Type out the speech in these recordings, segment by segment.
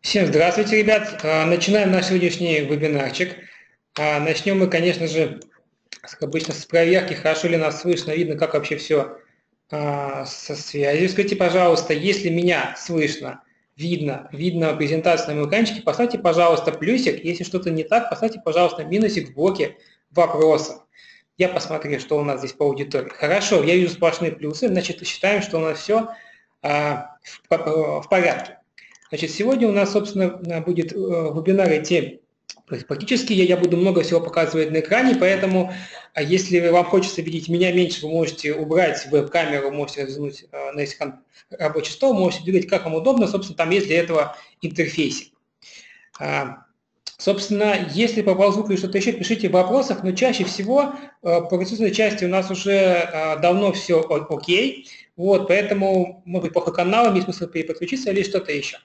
Всем здравствуйте, ребят! Начинаем наш сегодняшний вебинарчик. Начнем мы, конечно же, как обычно, с проверки, хорошо ли нас слышно, видно, как вообще все со связью. Скажите, пожалуйста, если меня слышно, видно презентацию на моем экранчике, поставьте, пожалуйста, плюсик. Если что-то не так, поставьте, пожалуйста, минусик в блоке вопросов. Я посмотрю, что у нас здесь по аудитории. Хорошо, я вижу сплошные плюсы, значит, считаем, что у нас все в порядке. Значит, сегодня у нас, собственно, будет вебинар идти практически. Я буду много всего показывать на экране, поэтому, если вам хочется видеть меня меньше, вы можете убрать веб-камеру, можете развернуть на рабочий стол, можете двигать как вам удобно. Собственно, там есть для этого интерфейсик. Собственно, если попал звук или что-то еще, пишите в вопросах, но чаще всего по ресурсной части у нас уже давно все окей. Вот, поэтому, может быть, плохо каналам, есть смысл переподключиться или что-то еще.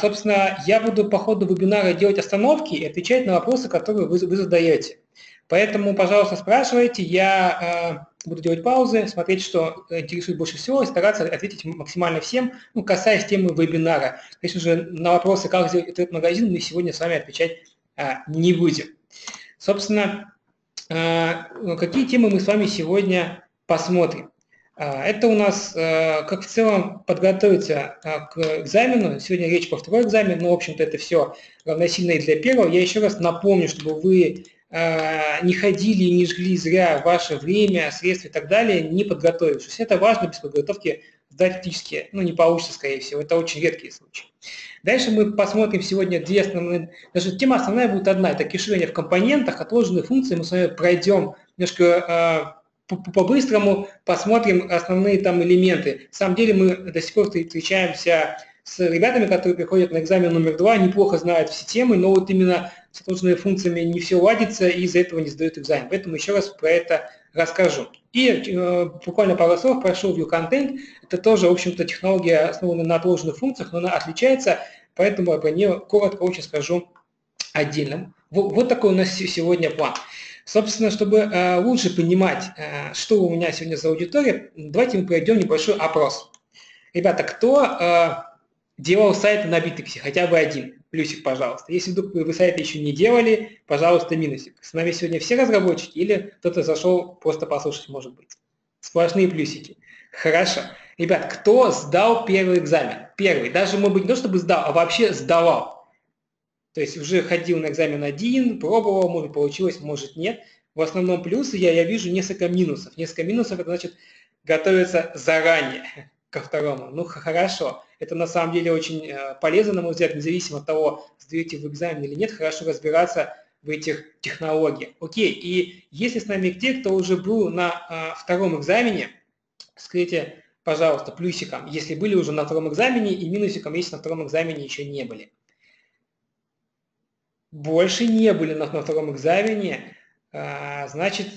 Собственно, я буду по ходу вебинара делать остановки и отвечать на вопросы, которые вы задаете. Поэтому, пожалуйста, спрашивайте, я буду делать паузы, смотреть, что интересует больше всего, и стараться ответить максимально всем, касаясь темы вебинара. Конечно же, на вопросы, как сделать этот магазин, мы сегодня с вами отвечать не будем. Собственно, какие темы мы с вами сегодня посмотрим? Это у нас, как в целом, подготовиться к экзамену. Сегодня речь про второй экзамен, но, в общем-то, это все равносильно и для первого. Я еще раз напомню, чтобы вы не ходили и не жгли зря ваше время, средства и так далее, не подготовившись. Это важно, без подготовки сдать практически, не получится, скорее всего. Это очень редкие случаи. Дальше мы посмотрим сегодня две основные... Значит, тема основная будет одна – это кэширование в компонентах, отложенные функции. Мы с вами пройдем немножко... По-быстрому посмотрим основные там элементы. На самом деле мы до сих пор встречаемся с ребятами, которые приходят на экзамен номер 2, неплохо знают все темы, но вот именно с сложными функциями не все ладится и из-за этого не сдают экзамен. Поэтому еще раз про это расскажу. И буквально пару слов про ShowViewContent. Это тоже, в общем-то, технология, основанная на отложенных функциях, но она отличается, поэтому я про нее коротко очень скажу отдельно. Вот такой у нас сегодня план. Собственно, чтобы лучше понимать, что у меня сегодня за аудитория, давайте мы проведем небольшой опрос. Ребята, кто делал сайты на Битриксе? Хотя бы один. Плюсик, пожалуйста. Если вдруг вы сайты еще не делали, пожалуйста, минусик. С нами сегодня все разработчики или кто-то зашел просто послушать, может быть. Сплошные плюсики. Хорошо. Ребят, кто сдал первый экзамен? Первый. Даже, может быть, не то, чтобы сдал, а вообще сдавал. То есть уже ходил на экзамен один, пробовал, может получилось, может нет. В основном плюсы, я вижу несколько минусов. Несколько минусов – это значит готовиться заранее ко второму. Ну хорошо, это на самом деле очень полезно, на мой взгляд, независимо от того, сдаете вы экзамен или нет, хорошо разбираться в этих технологиях. Окей, и если с нами те, кто уже был на втором экзамене, скажите, пожалуйста, плюсиком, если были уже на втором экзамене, и минусиком, если на втором экзамене еще не были. Больше не были на втором экзамене, значит,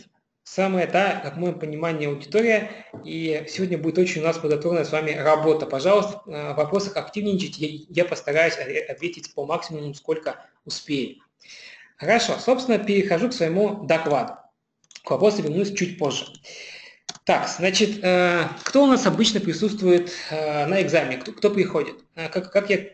самая та, как в моем понимании, аудитория, и сегодня будет очень у нас подготовленная с вами работа. Пожалуйста, в вопросах активничайте, я постараюсь ответить по максимуму, сколько успею. Хорошо, собственно, перехожу к своему докладу. К вопросу вернусь чуть позже. Так, значит, кто у нас обычно присутствует на экзамене, кто приходит? Как я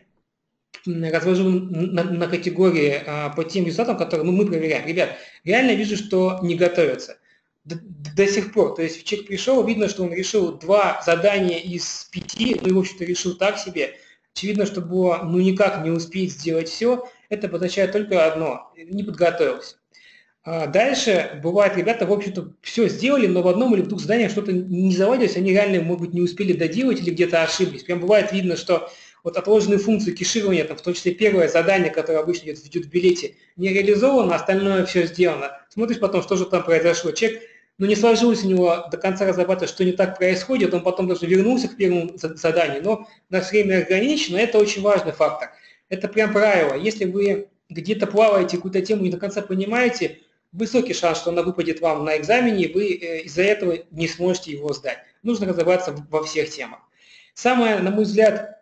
развожу на категории по тем результатам, которые мы проверяем. Ребят, реально вижу, что не готовятся. До сих пор. То есть человек пришел, видно, что он решил 2 задания из 5, ну и, в общем-то, решил так себе. Очевидно, что было, никак не успеть сделать все. Это означает только одно – не подготовился. Дальше бывает, ребята, в общем-то, все сделали, но в одном или в двух заданиях что-то не заладилось, они реально, может быть, не успели доделать или где-то ошиблись. Прям бывает видно, что вот отложенные функции кэширования, в том числе первое задание, которое обычно идет в билете, не реализовано, остальное все сделано. Смотришь потом, что же там произошло. Человек, не сложилось у него до конца разрабатывать, что не так происходит, он потом даже вернулся к первому заданию, но наше время ограничено, это очень важный фактор. Это прям правило. Если вы где-то плаваете, какую-то тему не до конца понимаете, высокий шанс, что она выпадет вам на экзамене, и вы из-за этого не сможете его сдать. Нужно разобраться во всех темах. Самое, на мой взгляд,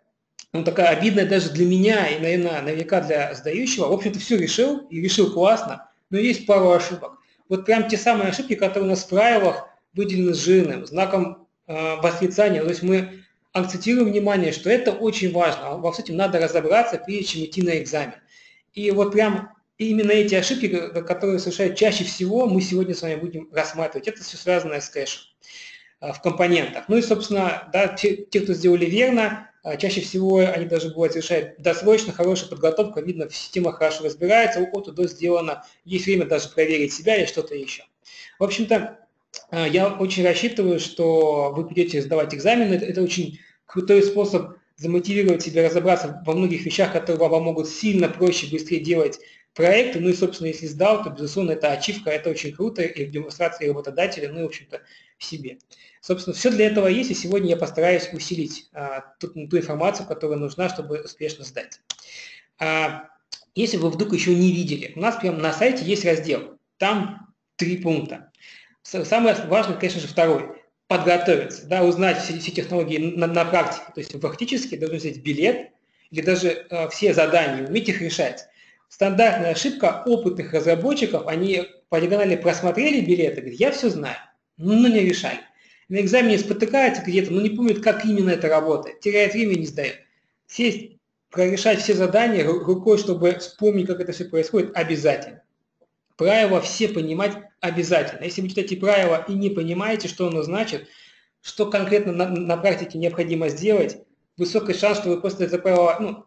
такая обидная даже для меня и, наверное, наверняка для сдающего. В общем-то, все решил, и решил классно, но есть пару ошибок. Вот прям те самые ошибки, которые у нас в правилах выделены жирным, знаком восклицания. То есть мы акцентирую внимание, что это очень важно. Во всем надо разобраться, прежде чем идти на экзамен. И вот прям именно эти ошибки, которые совершают чаще всего, мы сегодня с вами будем рассматривать. Это все связанное с кэшем в компонентах. Ну и, собственно, да, те, кто сделали верно, чаще всего они даже бывают совершают досрочно, хорошая подготовка, видно, в системах хорошо разбирается, от и до сделано, есть время даже проверить себя или что-то еще. В общем-то, я очень рассчитываю, что вы придете сдавать экзамены. Это очень крутой способ замотивировать себя, разобраться во многих вещах, которые вам могут сильно проще, быстрее делать проекты. Ну и, собственно, если сдал, то, безусловно, это ачивка, это очень круто, и в демонстрации работодателя, ну и, в общем-то, в себе. Собственно, все для этого есть, и сегодня я постараюсь усилить ту информацию, которая нужна, чтобы успешно сдать. Если вы вдруг еще не видели, у нас прямо на сайте есть раздел, там 3 пункта. Самое важное, конечно же, второй. Подготовиться, да, узнать все технологии на практике. То есть вы фактически должны взять билет или даже все задания, уметь их решать. Стандартная ошибка опытных разработчиков, они по диагонали просмотрели билеты, говорят, я все знаю, но не решали. На экзамене спотыкаются где-то, но не помнят, как именно это работает, теряют время, не сдают. Сесть, прорешать все задания рукой, чтобы вспомнить, как это все происходит, обязательно. Правила все понимать обязательно. Если вы читаете правила и не понимаете, что оно значит, что конкретно на практике необходимо сделать, высокий шанс, что вы просто это правило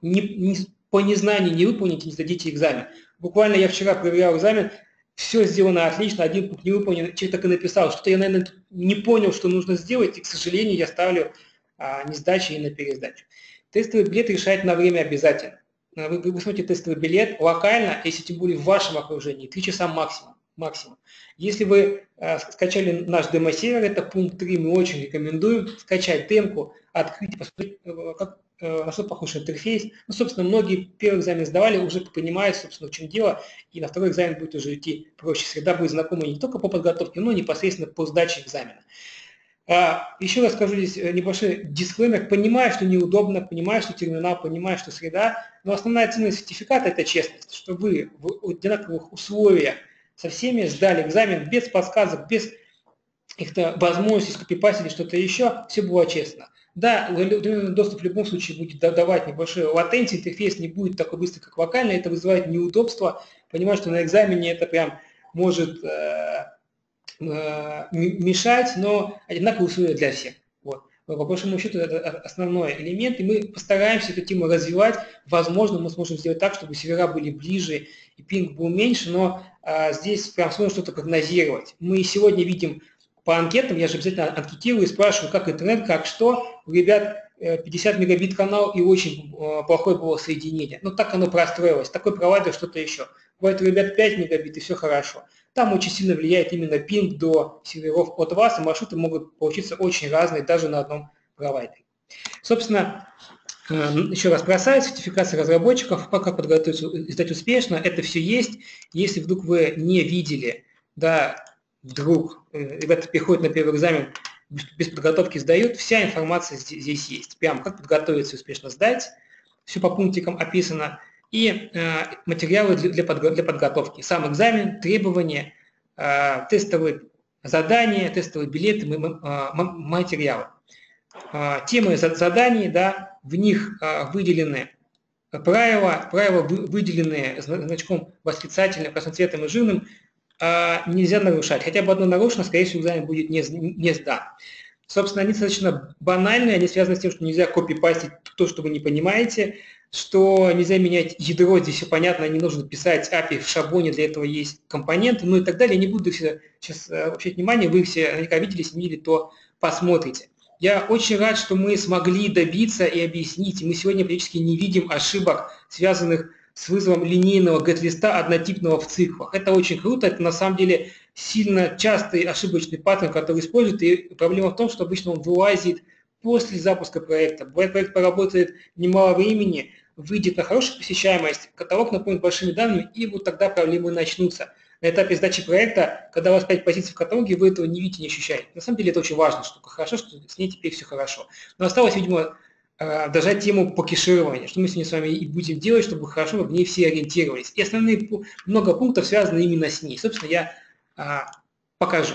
по незнанию не выполните, не сдадите экзамен. Буквально я вчера проверял экзамен, все сделано отлично, один пункт не выполнен, человек так и написал, что я, наверное, не понял, что нужно сделать, и, к сожалению, я ставлю не сдачи и на пересдачу. Тестовый билет решать на время обязательно. Вы смотрите тестовый билет локально, если тем более в вашем окружении, 3 часа максимум. Если вы скачали наш демо-сервер, это пункт 3, мы очень рекомендуем скачать демку, открыть, посмотреть, на что похож интерфейс. Ну, собственно, многие первый экзамен сдавали, уже понимают, собственно, в чем дело, и на второй экзамен будет уже идти проще. Среда будет знакома не только по подготовке, но и непосредственно по сдаче экзамена. Еще раз скажу здесь небольшой дисклеймер. Понимаю, что неудобно, понимаю, что терминал, понимаю, что среда, но основная ценность сертификата – это честность, что вы в одинаковых условиях со всеми сдали экзамен без подсказок, без каких-то возможностей скопипасить или что-то еще, все было честно. Да, доступ в любом случае будет давать небольшую латенцию, интерфейс не будет такой быстрый, как локально, это вызывает неудобства. Понимаю, что на экзамене это прям может мешать, но одинаковые условия для всех. Вот. По большому счету это основной элемент, и мы постараемся эту тему развивать. Возможно, мы сможем сделать так, чтобы сервера были ближе и пинг был меньше, но здесь прям сложно что-то прогнозировать. Мы сегодня видим по анкетам, я же обязательно анкетирую и спрашиваю, как интернет, как что. У ребят 50 мегабит канал и очень плохое было соединение. Но так оно простроилось, такой провайдер, что-то еще. Бывает у ребят 5 мегабит и все хорошо. Там очень сильно влияет именно пинг до серверов от вас, и маршруты могут получиться очень разные, даже на одном провайдере. Собственно, еще раз про сайт, сертификация разработчиков, как подготовиться и сдать успешно, это все есть. Если вдруг вы не видели, да, вдруг ребята приходят на первый экзамен, без подготовки сдают, вся информация здесь есть. Прям как подготовиться и успешно сдать, все по пунктикам описано. И материалы для подготовки. Сам экзамен, требования, тестовые задания, тестовые билеты, материалы. Темы заданий, да, в них выделены правила выделены значком восклицательным, красным цветом и жирным, нельзя нарушать. Хотя бы одно нарушено, скорее всего, экзамен будет не сдан. Собственно, они достаточно банальные, они связаны с тем, что нельзя копипастить то, что вы не понимаете, что нельзя менять ядро, здесь все понятно, не нужно писать API в шаблоне, для этого есть компоненты, ну и так далее. Я не буду сейчас обращать внимание, вы их все наверняка видели, если не видели, то посмотрите. Я очень рад, что мы смогли добиться и объяснить, мы сегодня практически не видим ошибок, связанных с вызовом линейного get-листа однотипного в циклах. Это очень круто, это на самом деле сильно частый ошибочный паттерн, который используют, и проблема в том, что обычно он вылазит после запуска проекта. Бывает, проект поработает немало времени, выйдет на хорошую посещаемость, каталог наполнит большими данными, и вот тогда проблемы начнутся. На этапе сдачи проекта, когда у вас 5 позиций в каталоге, вы этого не видите, не ощущаете. На самом деле это очень важная штука. Хорошо, что с ней теперь все хорошо. Но осталось, видимо, дожать тему по кешированию, что мы сегодня с вами и будем делать, чтобы хорошо в ней все ориентировались. И основные много пунктов связаны именно с ней. Собственно, я покажу.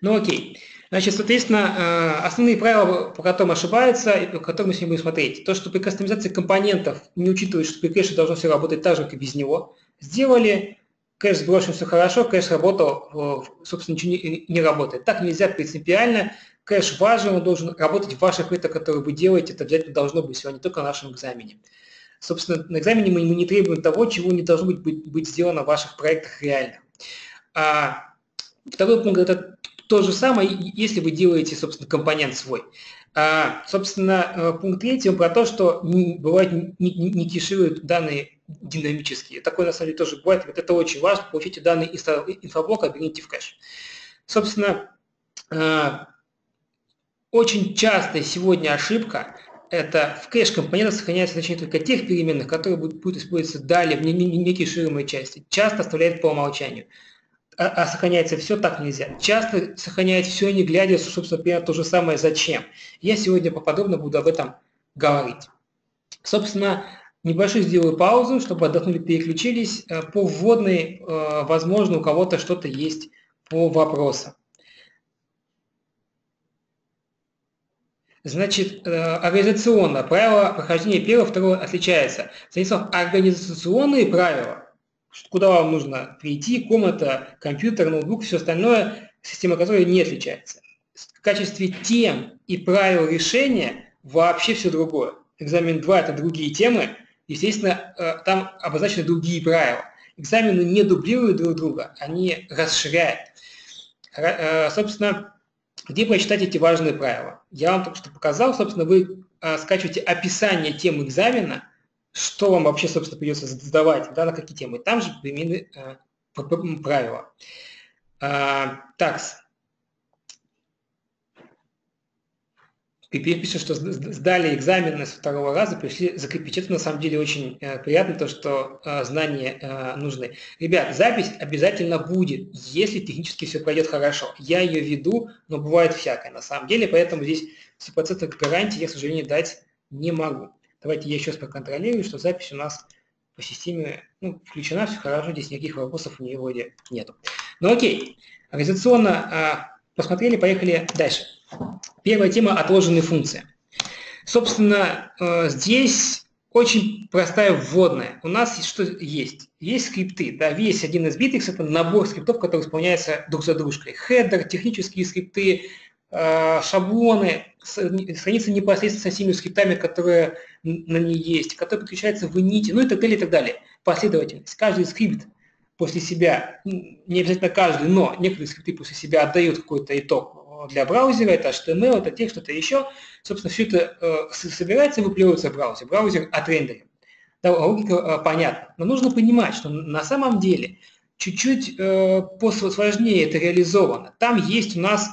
Ну окей. Значит, соответственно, основные правила, по которым ошибается и по которым мы сегодня будем смотреть. То, что при кастомизации компонентов не учитывают, что при кэше должно все работать так же, как и без него. Сделали, кэш сброшен, все хорошо, кэш работал, собственно, ничего не работает. Так нельзя принципиально. Кэш важен, он должен работать в ваших методах, которые вы делаете. Это обязательно должно быть сегодня, не только на нашем экзамене. Собственно, на экзамене мы не требуем того, чего не должно быть сделано в ваших проектах реально. Второй пункт – это то же самое, если вы делаете, собственно, компонент свой. Собственно, пункт третий, он про то, что бывает не кешируют данные динамические. Такое, на самом деле, тоже бывает. Вот это очень важно. Получите данные из инфоблока, оберните в кэш. Собственно, очень частая сегодня ошибка – это в кэш-компонентах сохраняется значение только тех переменных, которые будут использоваться далее в некешируемой части. Часто оставляет по умолчанию. А сохраняется все, так нельзя. Часто сохраняет все, не глядя, собственно, например, то же самое зачем. Я сегодня поподробно буду об этом говорить. Собственно, небольшую сделаю паузу, чтобы отдохнули, переключились. По вводной, возможно, у кого-то что-то есть по вопросам. Значит, организационно правило прохождения первого, второго отличается. Соответственно, организационные правила, куда вам нужно прийти, комната, компьютер, ноутбук, все остальное, система которой не отличается. В качестве тем и правил решения вообще все другое. Экзамен 2 – это другие темы, естественно, там обозначены другие правила. Экзамены не дублируют друг друга, они расширяют. Собственно, где прочитать эти важные правила? Я вам только что показал, собственно, вы скачиваете описание тем экзамена, что вам вообще, собственно, придется задавать, да, на какие темы. Там же применены правила. Такс. Теперь пишут, что сдали экзамены с второго раза, пришли закрепить. Это на самом деле очень приятно, то, что знания нужны. Ребят, запись обязательно будет, если технически все пройдет хорошо. Я ее веду, но бывает всякое на самом деле, поэтому здесь 100% гарантии я, к сожалению, дать не могу. Давайте я еще раз проконтролирую, что запись у нас по системе включена, все хорошо, здесь никаких вопросов у нее вроде нету. Ну окей, организационно посмотрели, поехали дальше. Первая тема – отложенные функции. Собственно, здесь очень простая вводная. У нас что есть? Есть скрипты. Да, весь один из битрикс – это набор скриптов, которые исполняются друг за дружкой. Хедер, технические скрипты, шаблоны, страницы непосредственно со всеми скриптами, которые на ней есть, которые подключаются в init, ну и так далее, и так далее. Последовательность. Каждый скрипт после себя, не обязательно каждый, но некоторые скрипты после себя отдают какой-то итог для браузера, это HTML, это текст, что-то еще. Собственно, все это собирается и выплевывается в браузер. Браузер отрендерит. Да, логика понятна. Но нужно понимать, что на самом деле чуть-чуть посложнее это реализовано. Там есть у нас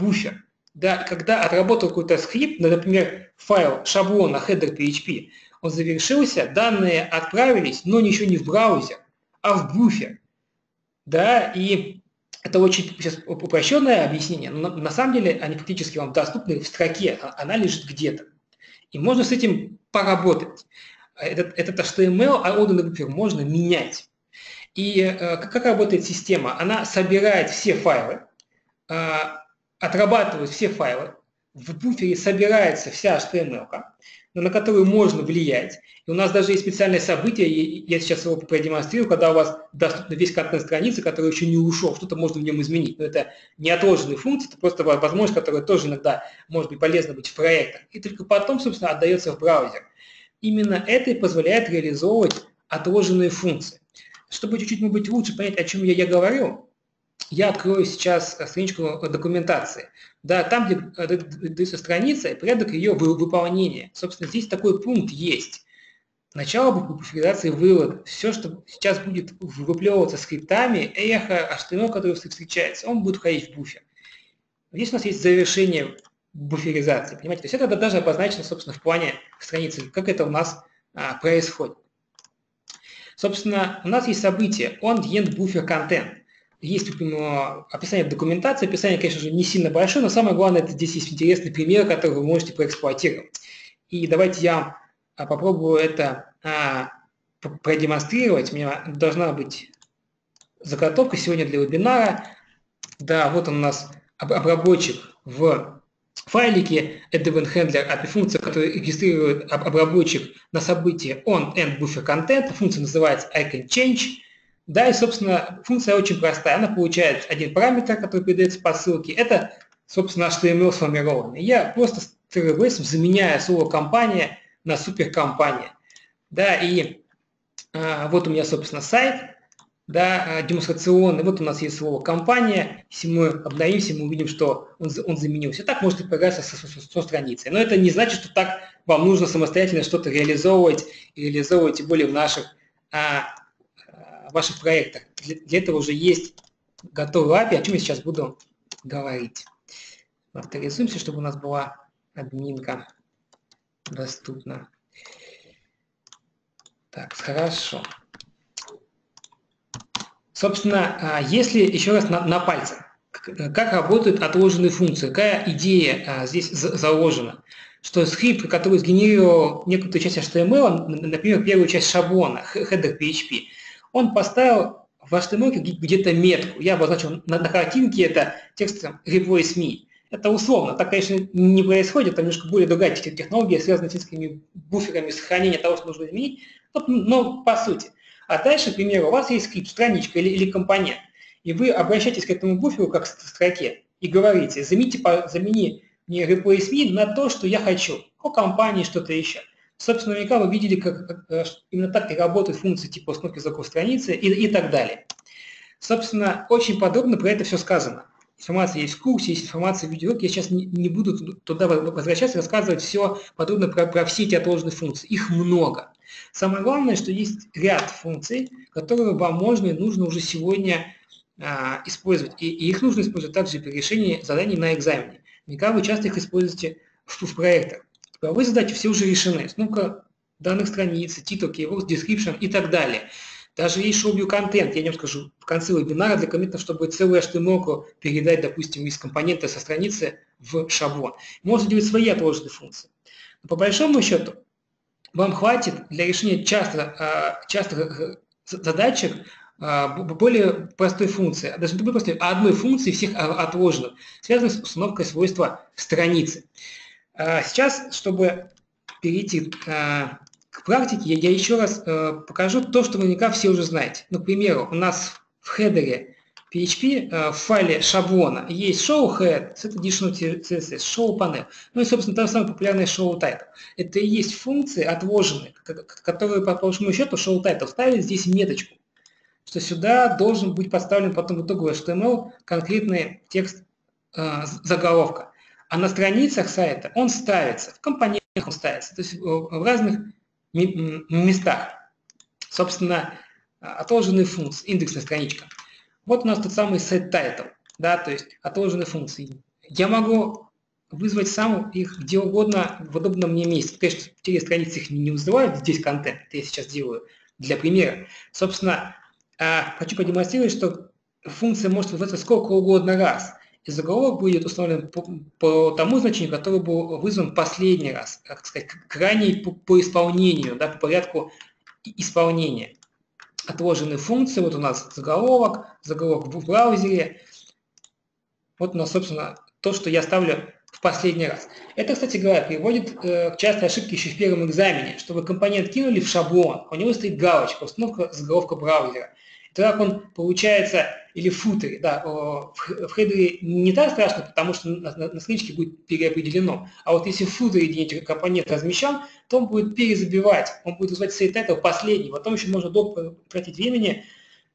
буфер. Да, когда отработал какой-то скрипт, например, файл шаблона header PHP, он завершился, данные отправились, но ничего не в браузер, а в буфер. Да, и это очень сейчас упрощенное объяснение, но на самом деле они фактически вам доступны в строке, она лежит где-то. И можно с этим поработать. Этот HTML, а отданный буфер можно менять. И как работает система? Она собирает все файлы, отрабатывает все файлы, в буфере собирается вся HTML-ка, на которую можно влиять. И у нас даже есть специальное событие, я сейчас его продемонстрирую, когда у вас доступен весь контент страницы, который еще не ушел, что-то можно в нем изменить. Но это не отложенные функции, это просто возможность, которая тоже иногда может быть полезна быть в проектах. И только потом, собственно, отдается в браузер. Именно это и позволяет реализовывать отложенные функции. Чтобы чуть-чуть, может быть, лучше понять, о чем я говорю, я открою сейчас страничку документации. Да, там, где дается страница и порядок ее выполнения. Собственно, здесь такой пункт есть. Начало буферизации вывод. Все, что сейчас будет выплевываться скриптами, эхо, HTML, который встречается, он будет входить в буфер. Здесь у нас есть завершение буферизации. Понимаете? То есть это даже обозначено, собственно, в плане страницы, как это у нас происходит. Собственно, у нас есть событие on-end buffer content. Есть описание документации, описание, конечно же, не сильно большое, но самое главное, это здесь есть интересный пример, который вы можете проэксплуатировать. И давайте я попробую это продемонстрировать. У меня должна быть заготовка сегодня для вебинара. Да, вот он у нас обработчик в файлике, event handler, API-функция, которая регистрирует обработчик на событие on-end-buffer-content. Функция называется iCanChange. Да, и, собственно, функция очень простая. Она получает один параметр, который передается по ссылке. Это, собственно, HTML сформированный. Я просто с TRBS заменяю слово «компания» на «суперкомпания». Да, и вот у меня, собственно, сайт, да, демонстрационный. Вот у нас есть слово «компания». Если мы обновимся, мы увидим, что он заменился. Так может и поиграться со страницей. Но это не значит, что так вам нужно самостоятельно что-то реализовывать, тем более в наших ваших проектах. Для этого уже есть готовый API, о чем я сейчас буду говорить. Авторизуемся, чтобы у нас была админка доступна. Так, хорошо. Собственно, если еще раз на пальце, как работают отложенные функции, какая идея здесь заложена, что скрипт, который сгенерировал некоторую часть HTML, например, первую часть шаблона, header PHP, он поставил в HTML где-то метку. Я обозначил на картинке это текстом «Replace me». Это условно. Так, конечно, не происходит. Там немножко более другая технология, связанная с несколькими буферами сохранения того, что нужно изменить. Но по сути. А дальше, к примеру, у вас есть скрипт, страничка или компонент. И вы обращаетесь к этому буферу как к строке и говорите: «Замени мне «Replace me» на то, что я хочу». О компании, что-то еще. Собственно, наверняка вы видели, как именно так и работают функции типа установки заков страницы и так далее. Собственно, очень подробно про это все сказано. Информация есть в курсе, есть информация в видеоуроке. Я сейчас не буду туда возвращаться, рассказывать все подробно про все эти отложенные функции. Их много. Самое главное, что есть ряд функций, которые вам можно и нужно уже сегодня использовать. И их нужно использовать также при решении заданий на экзамене. Наверняка вы часто их используете в проектах. Вы задачи все уже решены. Снука данных страниц, титул, keyword, description и так далее. Даже есть ShowViewContent, я не скажу в конце вебинара для комментов, чтобы целую HTML-ку передать, допустим, из компонента со страницы в шаблон. Можно делать свои отложенные функции. Но по большому счету, вам хватит для решения частых задачек более простой функции, даже более простой, а одной функции всех отложенных, связанной с установкой свойства страницы. Сейчас, чтобы перейти к практике, я еще раз покажу то, что наверняка все уже знаете. Например, у нас в хедере PHP, в файле шаблона, есть ShowHead, SetTitle, ShowPanel, ну и, собственно, там самый популярный ShowTitle. Это и есть функции отложенные, которые, по большому счету, ShowTitle ставит здесь меточку, что сюда должен быть поставлен потом в итоге HTML конкретный текст заголовка. А на страницах сайта он ставится, в компонентах он ставится, то есть в разных местах. Собственно, отложенные функции, индексная страничка. Вот у нас тот самый SetTitle, да, то есть отложенные функции. Я могу вызвать сам их где угодно, в удобном мне месте. Конечно, через страницы их не вызывают, здесь контент, это я сейчас делаю для примера. Собственно, хочу продемонстрировать, что функция может вызываться сколько угодно раз. И заголовок будет установлен по тому значению, который был вызван последний раз, как сказать, крайний по исполнению, да, по порядку исполнения. Отложенные функции, вот у нас заголовок, заголовок в браузере. Вот у нас, собственно, то, что я ставлю в последний раз. Это, кстати говоря, приводит к частой ошибке еще в первом экзамене, что вы компонент кинули в шаблон, у него стоит галочка, установка заголовка браузера. Так он получается, или в футере, да, в хедере не так страшно, потому что на страничке будет переопределено. А вот если в футере единица компонент размещен, то он будет перезабивать, он будет вызывать SetTitle последний. Потом еще можно долго тратить времени,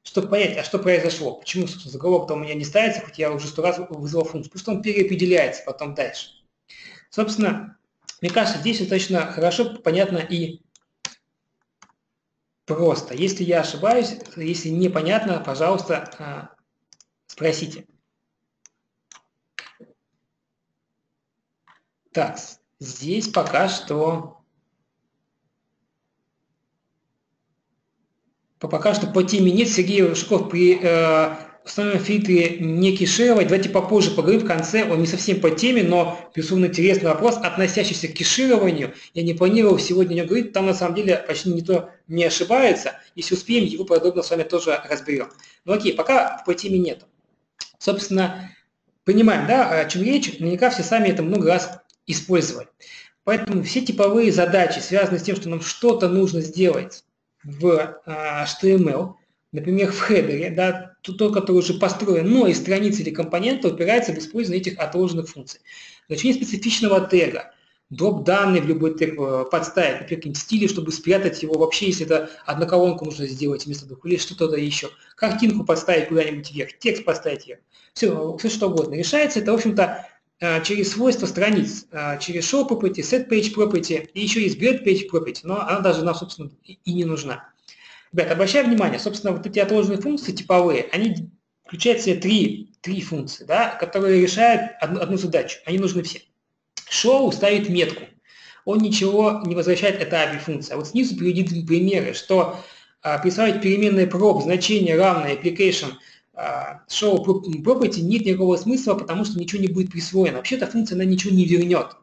чтобы понять, а что произошло, почему, собственно, заголовок-то у меня не ставится, хоть я уже 100 раз вызвал функцию, потому что он переопределяется потом дальше. Собственно, мне кажется, здесь достаточно хорошо, понятно и просто. Если я ошибаюсь, если непонятно, пожалуйста, спросите. Так, здесь пока что... по теме нет. Сергей Рыжков, при установленном фильтре не кешировать. Давайте попозже поговорим в конце. Он не совсем по теме, но, безусловно, интересный вопрос, относящийся к кешированию. Я не планировал сегодня не говорить. Там, на самом деле, почти никто не ошибается. Если успеем, его подробно с вами тоже разберем. Ну окей, пока по теме нет. Собственно, понимаем, да, о чем речь, наверняка все сами это много раз использовали. Поэтому все типовые задачи, связанные с тем, что нам что-то нужно сделать в HTML, например, в хедере, да, тот, который уже построен, но и страницы или компоненты упираются в использование этих отложенных функций. Значение специфичного тега, дроп-данные в любой тег подставить, например, какие-нибудь стили, чтобы спрятать его вообще, если это одноколонку нужно сделать вместо двух, или что-то еще. Картинку подставить куда-нибудь вверх, текст подставить вверх. Все что угодно. Решается это, в общем-то, через свойства страниц, через ShowProperty, SetPageProperty и еще есть GetPageProperty, но она даже нам, собственно, и не нужна. Ребята, обращаю внимание, собственно, вот эти отложенные функции типовые, они включают в себе три функции, да, которые решают одну задачу, они нужны все. Show ставит метку, он ничего не возвращает, это API-функция. А вот снизу приведены примеры, что присваивать переменные prop, значение равное application, ShowProperty нет никакого смысла, потому что ничего не будет присвоено. Вообще-то функция, она ничего не вернет.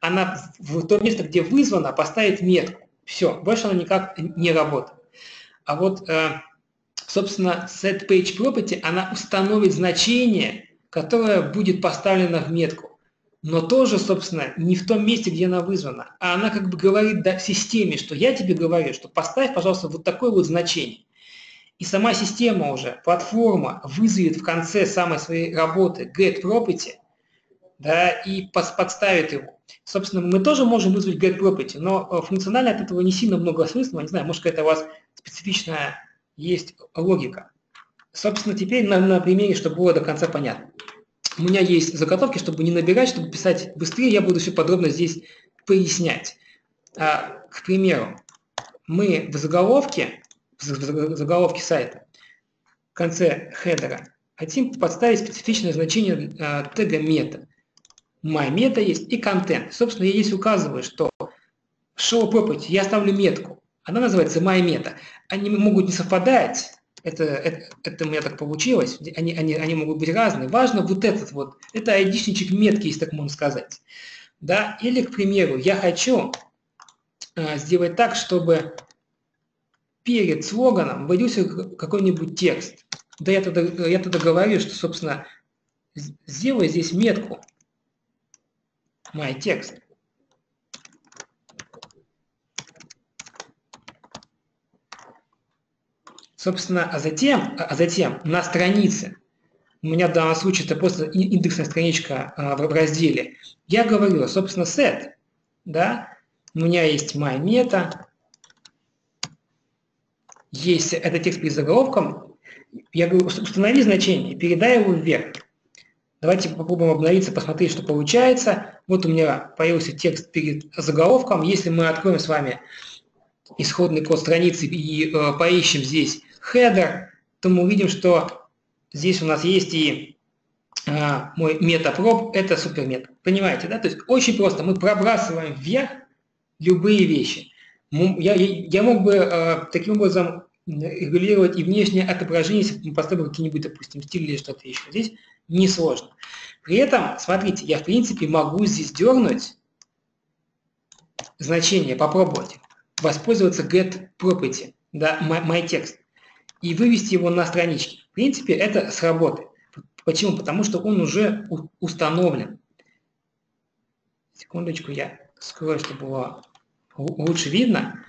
Она в то место, где вызвана, поставит метку. Все, больше она никак не работает. А вот, собственно, SetPageProperty, она установит значение, которое будет поставлено в метку. Но тоже, собственно, не в том месте, где она вызвана. А она как бы говорит системе, что я тебе говорю, что поставь, пожалуйста, вот такое вот значение. И сама система уже, платформа, вызовет в конце самой своей работы GetProperty, да, и подставит его. Собственно, мы тоже можем вызвать GetProperty, но функционально от этого не сильно много смысла. Не знаю, может, какая-то у вас специфичная есть логика. Собственно, теперь на примере, чтобы было до конца понятно. У меня есть заготовки, чтобы не набирать, чтобы писать быстрее, я буду все подробно здесь пояснять. К примеру, мы в заголовке сайта, в конце хедера, хотим подставить специфичное значение тега мета. MyMeta есть и контент. Собственно, я здесь указываю, что ShowProperty, я ставлю метку, она называется MyMeta. Они могут не совпадать, это у меня так получилось, они могут быть разные. Важно вот этот вот, это айдишничек метки, если так можно сказать. Да? Или, к примеру, я хочу сделать так, чтобы перед слоганом вводился какой-нибудь текст. Да я тогда говорю, что, собственно, сделаю здесь метку MyText. Собственно, а затем на странице, у меня в данном случае это просто индексная страничка в разделе, я говорю, собственно, set, да, у меня есть MyMeta, есть этот текст перед заголовком, я говорю, установи значение, передай его вверх. Давайте попробуем обновиться, посмотреть, что получается. Вот у меня появился текст перед заголовком. Если мы откроем с вами исходный код страницы и поищем здесь header, то мы увидим, что здесь у нас есть и мой метапроп, это супермет. Понимаете, да? То есть очень просто, мы пробрасываем вверх любые вещи. Я мог бы таким образом регулировать и внешнее отображение, если бы мы поставили какие-нибудь, допустим, стили или что-то еще. Здесь несложно. При этом, смотрите, я в принципе могу здесь дернуть значение, попробовать, воспользоваться GetProperty, да, MyText, и вывести его на страничке. В принципе, это сработает. Почему? Потому что он уже установлен. Секундочку, я скрою, чтобы было лучше видно.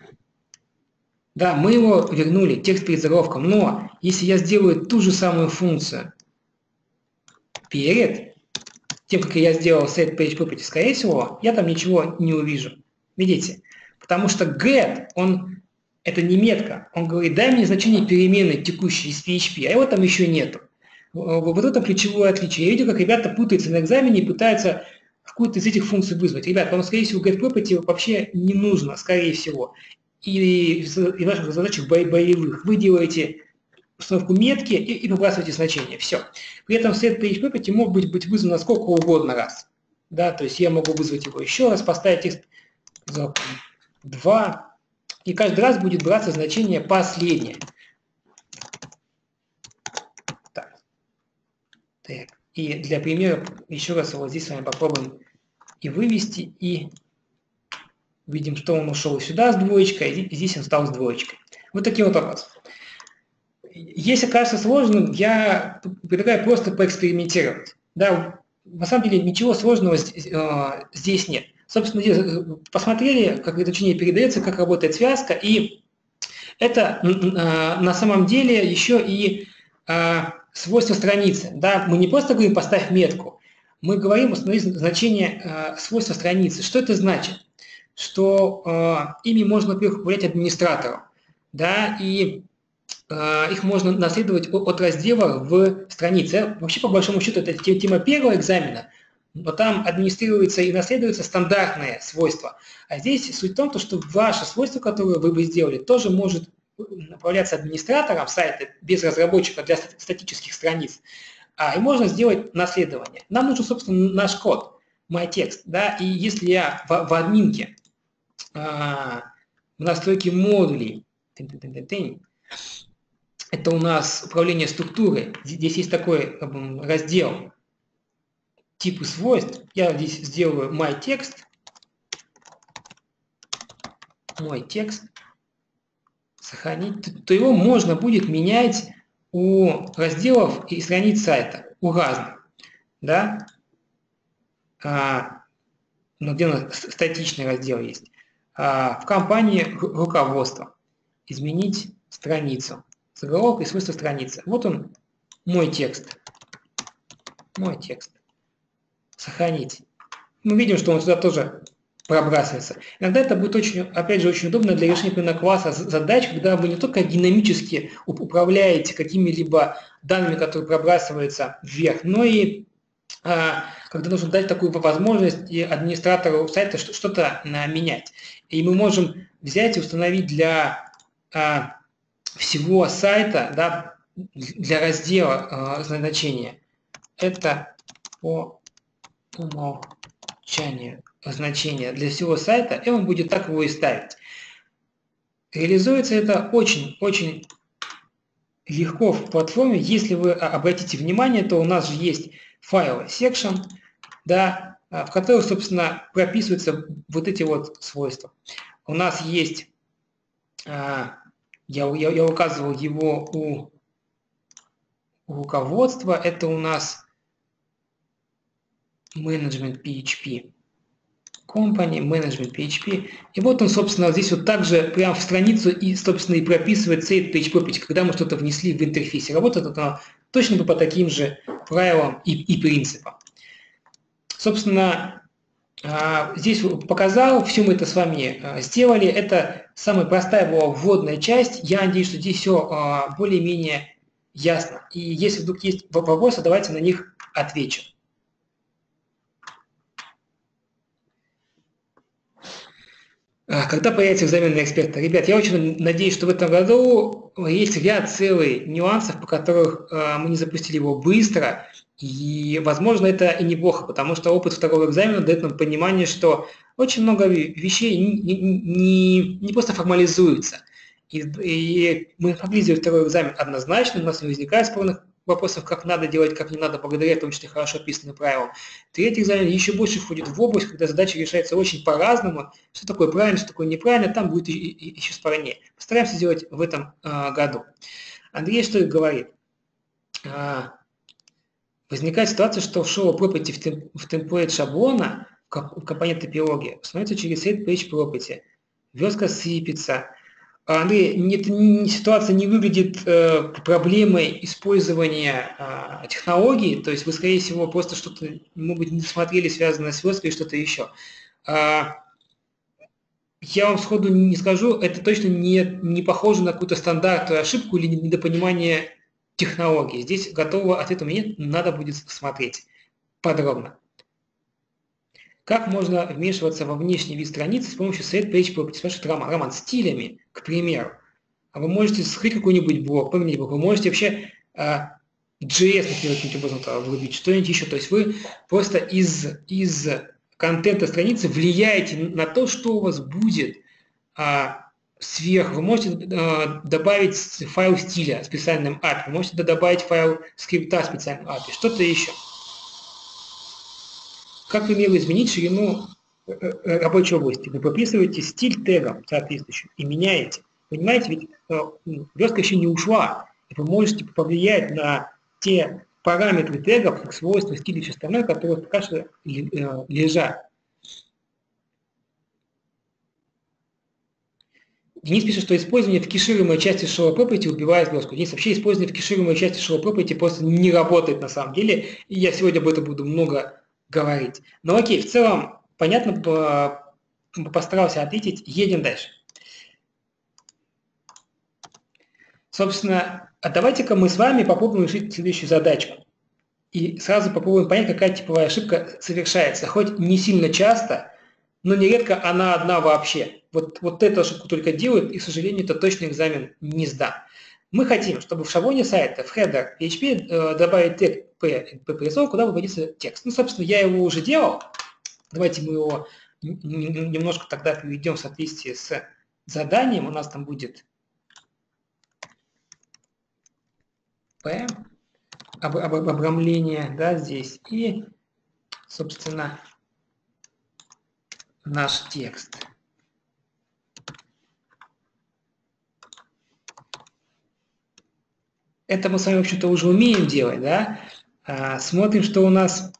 Да, мы его вернули, текст перед заголовком, но если я сделаю ту же самую функцию перед тем, как я сделал SetPageProperty, скорее всего, я там ничего не увижу. Видите? Потому что get, он, это не метка, он говорит, дай мне значение переменной текущей из PHP, а его там еще нету. Вот это ключевое отличие. Я видел, как ребята путаются на экзамене и пытаются какую-то из этих функций вызвать. Ребята, вам, скорее всего, GetProperty вообще не нужно, скорее всего. И в ваших задачах боевых вы делаете установку метки и выбрасываете значение. Все. При этом SetPageProperty мог быть вызван сколько угодно раз. Да, то есть я могу вызвать его еще раз, поставить текст 2, и каждый раз будет браться значение последнее. Так. Так. И для примера еще раз его здесь с вами попробуем и вывести, и видим, что он ушел сюда с двоечкой, и здесь он стал с двоечкой. Вот такие вот образы. Если кажется сложным, я предлагаю просто поэкспериментировать. Да, на самом деле ничего сложного здесь нет. Собственно, посмотрели, как значение передается, как работает связка, и это на самом деле еще и свойство страницы. Да, мы не просто говорим «поставь метку», мы говорим «установи значение свойства страницы». Что это значит? Что ими можно, во-первых, управлять администратором, да, и их можно наследовать от раздела в странице. Вообще, по большому счету, это тема первого экзамена, но там администрируются и наследуются стандартные свойства. А здесь суть в том, что ваше свойство, которое вы бы сделали, тоже может управляться администратором сайта без разработчика для статических страниц. И можно сделать наследование. Нам нужен, собственно, наш код, MyText. Да? И если я в админке, в настройке модулей, это у нас управление структурой. Здесь есть такой раздел типы свойств. Я здесь сделаю MyText. MyText. Сохранить. То его можно будет менять у разделов и страниц сайта. У разных. Да? Ну, где у нас статичный раздел есть. В компании руководство. Изменить страницу. Заголовок и свойства страницы. Вот он, мой текст. Мой текст. Сохранить. Мы видим, что он сюда тоже пробрасывается. Иногда это будет очень, опять же, очень удобно для решения класса задач, когда вы не только динамически управляете какими-либо данными, которые пробрасываются вверх, но и когда нужно дать такую возможность и администратору сайта что-то менять. И мы можем взять и установить для всего сайта, да, для раздела значения. Это по умолчанию значение для всего сайта, и он будет так его и ставить. Реализуется это очень-очень легко в платформе. Если вы обратите внимание, то у нас же есть файлы section, да, в которых, собственно, прописываются вот эти вот свойства. У нас есть, я указывал его у руководства, это у нас Management PHP Company, Management PHP. И вот он, собственно, здесь вот также прям в страницу и, собственно, и прописывает SetPageProperty. Когда мы что-то внесли в интерфейсе, работает это точно по таким же правилам и принципам. Собственно, здесь показал, все мы это с вами сделали. Это самая простая была вводная часть. Я надеюсь, что здесь все более-менее ясно. И если вдруг есть вопросы, давайте на них отвечу. Когда появится экзамен на эксперта? Ребят, я очень надеюсь, что в этом году есть ряд целых нюансов, по которых мы не запустили его быстро. И, возможно, это и неплохо, потому что опыт второго экзамена дает нам понимание, что очень много вещей не просто формализуется. И мы смогли сделать второй экзамен однозначно, у нас не возникает спорных вопросов, как надо делать, как не надо, благодаря этому очень хорошо описанным правилам. Третий экзамен еще больше входит в область, когда задача решается очень по-разному, что такое правильно, что такое неправильно, там будет еще спорнее. Постараемся сделать в этом году. Андрей что говорит? Возникает ситуация, что ShowProperty в темплейт шаблона, в компонент эпилоги, становится через SetPageProperty. Верстка сыпется. Андрей, ситуация не выглядит проблемой использования технологий, то есть вы, скорее всего, просто что-то, может быть, не смотрели, связанное с версткой и что-то еще. Я вам сходу не скажу, это точно не похоже на какую-то стандартную ошибку или недопонимание технологий. Здесь готового ответа у меня нет, надо будет смотреть подробно. Как можно вмешиваться во внешний вид страницы с помощью SetPageProperty? Спрашивает Роман. Роман, стилями, к примеру. Вы можете скрыть какой-нибудь блок, поменять блок, вы можете вообще JS, например, каким-то образом врубить, что-нибудь еще. То есть вы просто из контента страницы влияете на то, что у вас будет сверху. Вы можете добавить файл стиля специальным API, вы можете добавить файл скрипта специальным API, что-то еще. Как, к примеру, изменить ширину рабочей области? Вы прописываете стиль тегом соответствующим и меняете. Понимаете, ведь верстка еще не ушла. И вы можете повлиять на те параметры тегов, их свойства, стили частоты, которые пока что лежат. Денис пишет, что использование в кешируемой части ShowProperty убивает сброску. Денис, вообще использование в кешируемой части ShowProperty просто не работает на самом деле, и я сегодня об этом буду много говорить. Но окей, в целом, понятно, постарался ответить, едем дальше. Собственно, а давайте-ка мы с вами попробуем решить следующую задачку. И сразу попробуем понять, какая типовая ошибка совершается. Хоть не сильно часто, но нередко она одна вообще. Вот эту ошибку только делают, и, к сожалению, это точный экзамен не сдан. Мы хотим, чтобы в шаблоне сайта, в header PHP добавить тег PPSO, куда выводится текст. Ну, собственно, я его уже делал. Давайте мы его немножко тогда приведем в соответствии с заданием. У нас там будет P, обрамление, да, здесь, и, собственно, наш текст. Это мы с вами, в общем-то, уже умеем делать, да? Смотрим, что у нас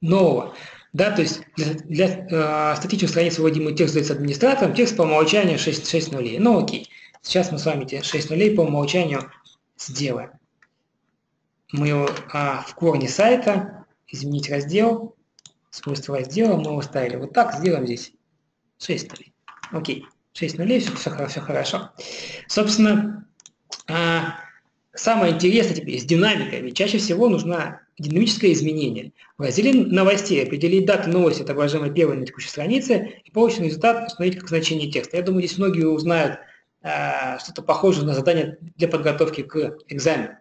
нового. Да, то есть для статичных страниц выводимый текст дается администратором, текст по умолчанию 6 нулей. Ну окей. Сейчас мы с вами эти 6 нулей по умолчанию сделаем. Мы его в корне сайта, изменить раздел, свойства раздела, мы его ставили вот так, сделаем здесь 6 нулей. Окей, 6 нулей, все хорошо. Собственно, самое интересное теперь с динамиками. Чаще всего нужно динамическое изменение. В разделе новостей определить дату новости, отображаемой первой на текущей странице, и полученный результат установить как значение текста. Я думаю, здесь многие узнают что-то похожее на задание для подготовки к экзамену.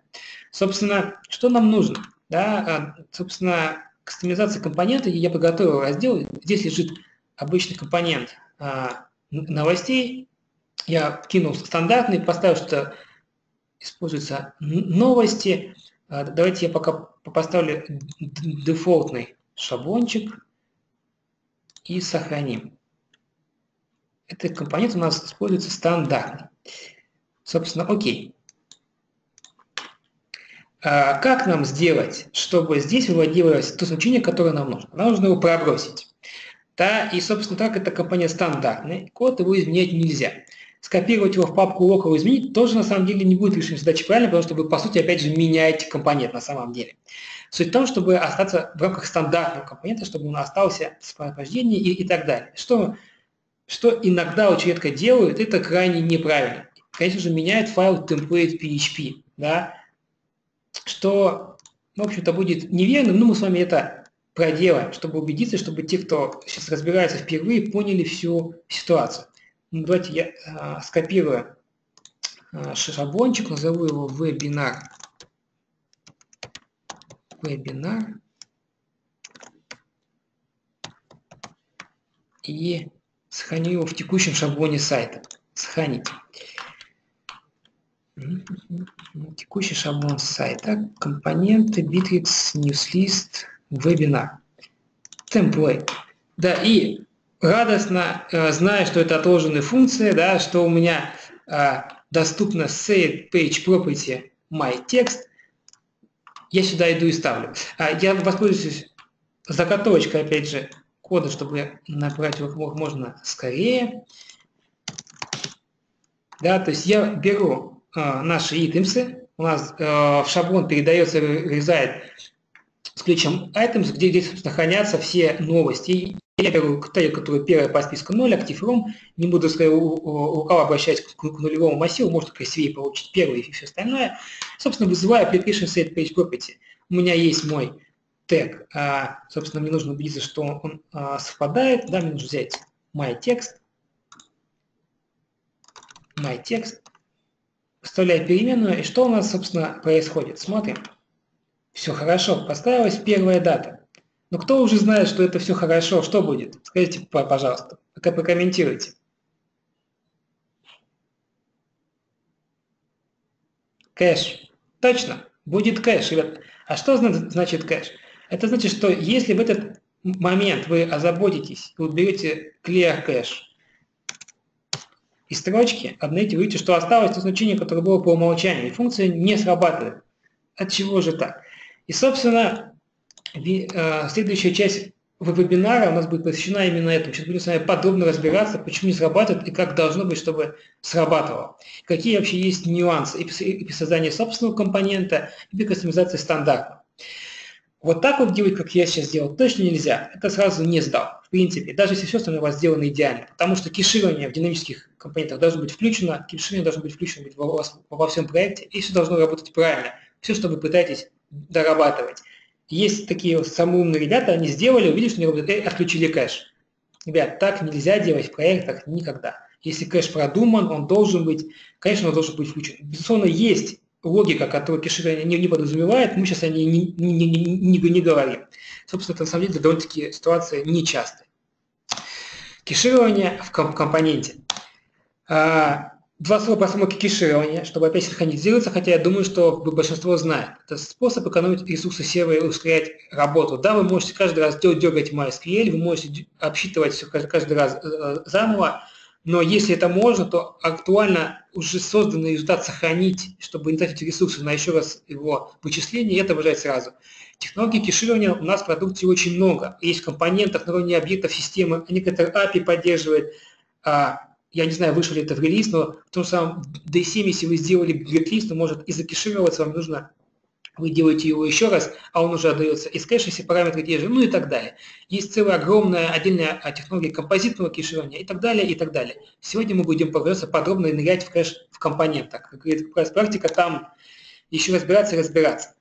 Собственно, что нам нужно? Да, собственно, кастомизация компонента, я подготовил раздел, здесь лежит обычный компонент новостей, я кинул стандартный, поставил, что используются новости. Давайте я пока поставлю дефолтный шаблончик и сохраним. Этот компонент у нас используется стандартно. Собственно, окей. Как нам сделать, чтобы здесь выводилось то значение, которое нам нужно? Нам нужно его пробросить. Да, и, собственно, так как это компонент стандартный, код его изменять нельзя. Скопировать его в папку локал и изменить тоже, на самом деле, не будет решением задачи правильно, потому что вы, по сути, опять же, меняете компонент на самом деле. Суть в том, чтобы остаться в рамках стандартного компонента, чтобы он остался в сопровождении и так далее. Что иногда очень редко делают, это крайне неправильно. Конечно же, меняют файл template.php, да, что, в общем-то, будет неверным, но мы с вами это проделаем, чтобы убедиться, чтобы те, кто сейчас разбирается впервые, поняли всю ситуацию. Ну, давайте я скопирую шаблончик, назову его вебинар. Вебинар. И сохраню его в текущем шаблоне сайта. Сохранить. Текущий шаблон сайта. Компоненты, bitrix, newslist, вебинар. Template. Да, и радостно, зная, что это отложенная функция, да, что у меня доступно SetPageProperty MyText, я сюда иду и ставлю. Я воспользуюсь заготовочкой, опять же, кода, чтобы набрать его как можно скорее. Да, то есть я беру наши items, у нас в шаблон передается, вырезает с ключом items, где здесь хранятся все новости. Я беру тег, который первая по списку 0, актив room, не буду рукава обращать к нулевому массиву, можно красивее получить первый и все остальное. Собственно, вызываю application setPageProperty. У меня есть мой тег, собственно, мне нужно убедиться, что он совпадает, да, мне нужно взять my text, вставляю переменную, и что у нас, собственно, происходит? Смотрим, все хорошо, поставилась первая дата. Но кто уже знает, что это все хорошо, что будет? Скажите, пожалуйста, пока прокомментируйте. Кэш. Точно, будет кэш, ребят. А что значит кэш? Это значит, что если в этот момент вы озаботитесь, вы уберете clear кэш, из строчки обновить и выйти, что осталось то значение, которое было по умолчанию. И функция не срабатывает. Отчего же так? И, собственно, следующая часть вебинара у нас будет посвящена именно этому. Сейчас будем с вами подробно разбираться, почему не срабатывает и как должно быть, чтобы срабатывало. Какие вообще есть нюансы и при создании собственного компонента, и при кастомизации стандарта. Вот так вот делать, как я сейчас сделал, точно нельзя. Это сразу не сдал. В принципе, даже если все остальное у вас сделано идеально. Потому что кеширование в динамических компонентах должно быть включено, кеширование должно быть включено во всем проекте, и все должно работать правильно. Все, что вы пытаетесь дорабатывать. Есть такие самые умные ребята, они сделали, увидели, что не работает, и отключили кэш. Ребят, так нельзя делать в проектах никогда. Если кэш продуман, он должен быть, конечно, он должен быть включен. Безусловно, есть логика, которую кеширование не подразумевает, мы сейчас о ней не говорим. Собственно, это на самом деле довольно-таки ситуация нечастая. Кеширование в компоненте. Два слова про само кеширование, чтобы опять синхронизироваться, хотя я думаю, что большинство знает. Это способ экономить ресурсы сервера и ускорять работу. Да, вы можете каждый раз дергать MySQL, вы можете обсчитывать все каждый раз заново, но если это можно, то актуально уже созданный результат сохранить, чтобы не тратить ресурсы на еще раз его вычисление, и это выжать сразу. Технологий кеширования у нас в продукте очень много. Есть в компонентах на уровне объектов системы, некоторые API поддерживают. Я не знаю, вышел ли это в релиз, но в том самом D7, если вы сделали гет-лист, он может и закешироваться, вам нужно, вы делаете его еще раз, а он уже отдается из кэша, если параметры те же, ну и так далее. Есть целая огромная отдельная технология композитного кеширования и так далее, и так далее. Сегодня мы будем погружаться подробно и нырять в кэш в компонентах. Как говорит практика, там еще разбираться и разбираться.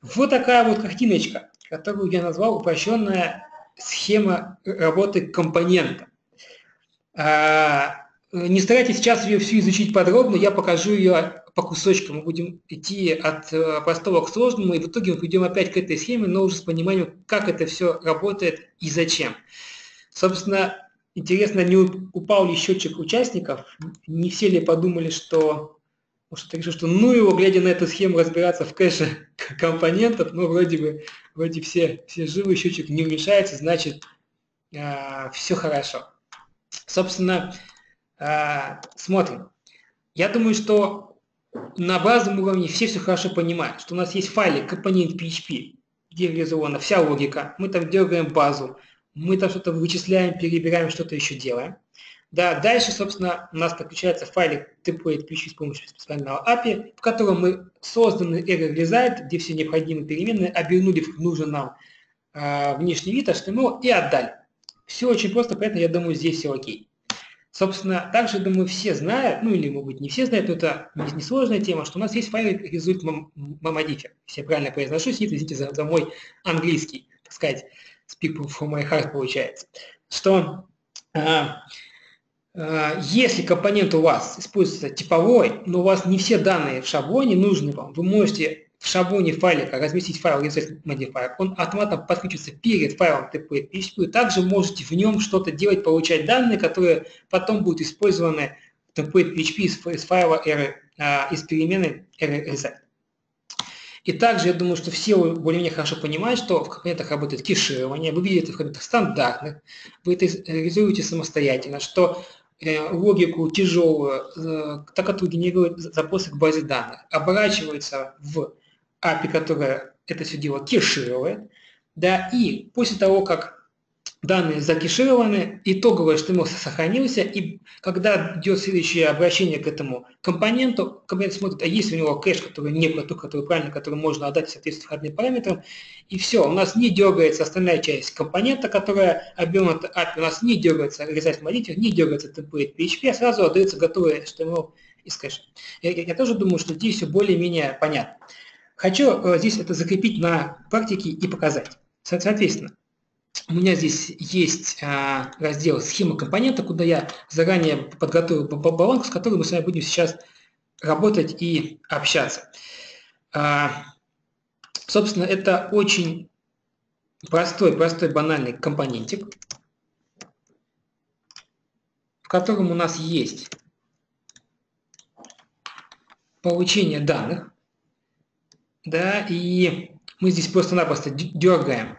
Вот такая вот картиночка, которую я назвал упрощенная схема работы компонента. Не старайтесь сейчас ее всю изучить подробно, я покажу ее по кусочкам. Мы будем идти от простого к сложному, и в итоге мы придем опять к этой схеме, но уже с пониманием, как это все работает и зачем. Собственно, интересно, не упал ли счетчик участников, не все ли подумали, что... Может, решил, что ну его, глядя на эту схему, разбираться в кэше компонентов, но вроде все живы, счетчик не уменьшается, значит, все хорошо. Собственно... Смотрим. Я думаю, что на базовом уровне все хорошо понимают, что у нас есть файлик компонент PHP, где реализована вся логика, мы там дергаем базу, мы там что-то вычисляем, перебираем, что-то еще делаем. Да, дальше, собственно, у нас подключается файлик template PHP с помощью специального API, в котором мы созданный error result, где все необходимые переменные, обернули в нужный нам внешний вид, HTML и отдали. Все очень просто, понятно, я думаю, здесь все окей. Собственно, также, думаю, все знают, ну или, может быть, не все знают, но это несложная тема, что у нас есть файл ResultModifier. Все правильно произношу, сидите, извините за мой английский, так сказать, speak from my heart получается. Что если компонент у вас используется типовой, но у вас не все данные в шаблоне нужны вам, вы можете в шаблоне файлика разместить файл ResultModifier, он автоматом подключится перед файлом template.php, и также можете в нем что-то делать, получать данные, которые потом будут использованы в template.php из файла, из перемены result. И также, я думаю, что все более-менее хорошо понимают, что в компонентах работает кеширование, вы видите это в компонентах стандартных, вы это реализуете самостоятельно, что логику тяжелую, так как генерирует запросы к базе данных, оборачивается в API, которая это все дело кеширует, да, и после того, как данные закешированы, итоговый HTML сохранился, и когда идет следующее обращение к этому компоненту, компонент смотрит, а есть у него кэш, который не про ту, который правильно, который можно отдать соответственно входным параметрам, и все, у нас не дергается остальная часть компонента, которая обернута API, у нас не дергается ResultModifier, не дергается template.php, а сразу отдается готовый HTML из кэша. Я тоже думаю, что здесь все более-менее понятно. Хочу здесь это закрепить на практике и показать. Соответственно, у меня здесь есть раздел «Схема компонента», куда я заранее подготовил баланку, с которой мы с вами будем сейчас работать и общаться. Собственно, это очень простой банальный компонентик, в котором у нас есть получение данных, да, и мы здесь просто-напросто дергаем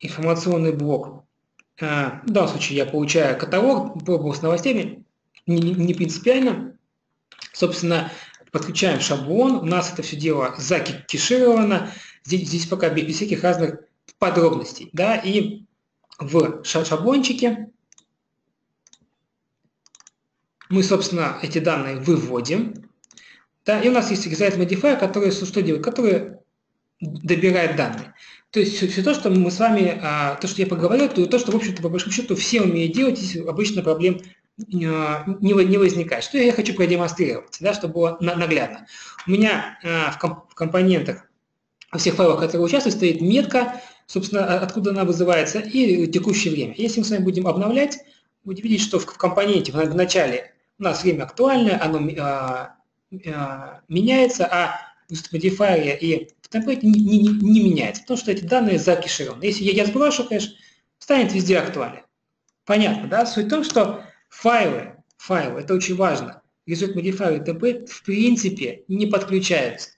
информационный блок. В данном случае я получаю каталог, пробу с новостями, не принципиально. Собственно, подключаем шаблон, у нас это все дело закешировано, здесь пока без всяких разных подробностей, да, и в шаблончике мы, собственно, эти данные выводим, да, и у нас есть ResultModifier, который что делает, который добирает данные. То есть все то, что мы с вами, то, что я поговорил, то, что, в общем-то, по большому счету все умеют делать, здесь обычно проблем не возникает. Что я хочу продемонстрировать, да, чтобы было наглядно. У меня в компонентах во всех файлах, которые участвуют, стоит метка, собственно, откуда она вызывается, и текущее время. Если мы с вами будем обновлять, будете видеть, что в компоненте в начале у нас время актуальное, оно меняется, а в ResultModifier и в темплейте не меняется, потому что эти данные закешированы. Если я сброшу кэш, станет везде актуально. Понятно, да? Суть в том, что файлы, это очень важно, ResultModifier и темплейт в принципе не подключаются.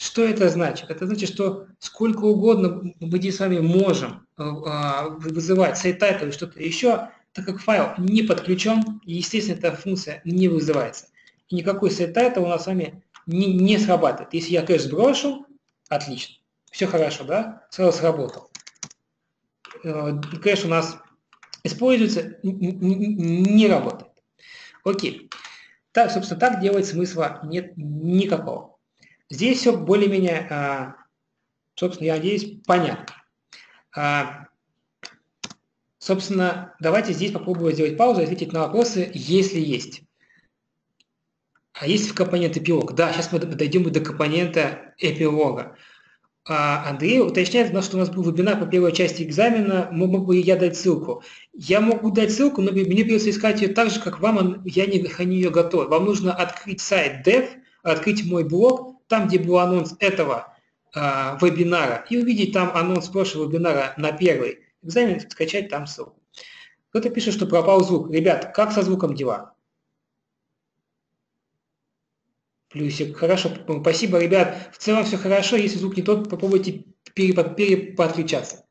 Что это значит? Это значит, что сколько угодно мы здесь с вами можем вызывать SetTitle и что-то еще, так как файл не подключен, и, естественно, эта функция не вызывается. И никакой SetTitle у нас с вами не срабатывает. Если я кэш сброшу, отлично, все хорошо, да? Сразу сработал. Кэш у нас используется, не работает. Окей. Так, собственно, так делать смысла нет никакого. Здесь все более-менее, собственно, я надеюсь, понятно. Собственно, давайте здесь попробую сделать паузу и ответить на вопросы, если есть. А есть компонент эпилог? Да, сейчас мы дойдем до компонента эпилога. Андрей уточняет, что у нас был вебинар по первой части экзамена, могу ли я дать ссылку? Я могу дать ссылку, но мне придется искать ее так же, как вам, я не храню ее готов. Вам нужно открыть сайт dev, открыть мой блог, там, где был анонс этого вебинара, и увидеть там анонс прошлого вебинара на первый экзамен, скачать там ссылку. Кто-то пишет, что пропал звук. Ребят, как со звуком дела? Плюсик. Хорошо, спасибо, ребят. В целом все хорошо. Если звук не тот, попробуйте переподключаться.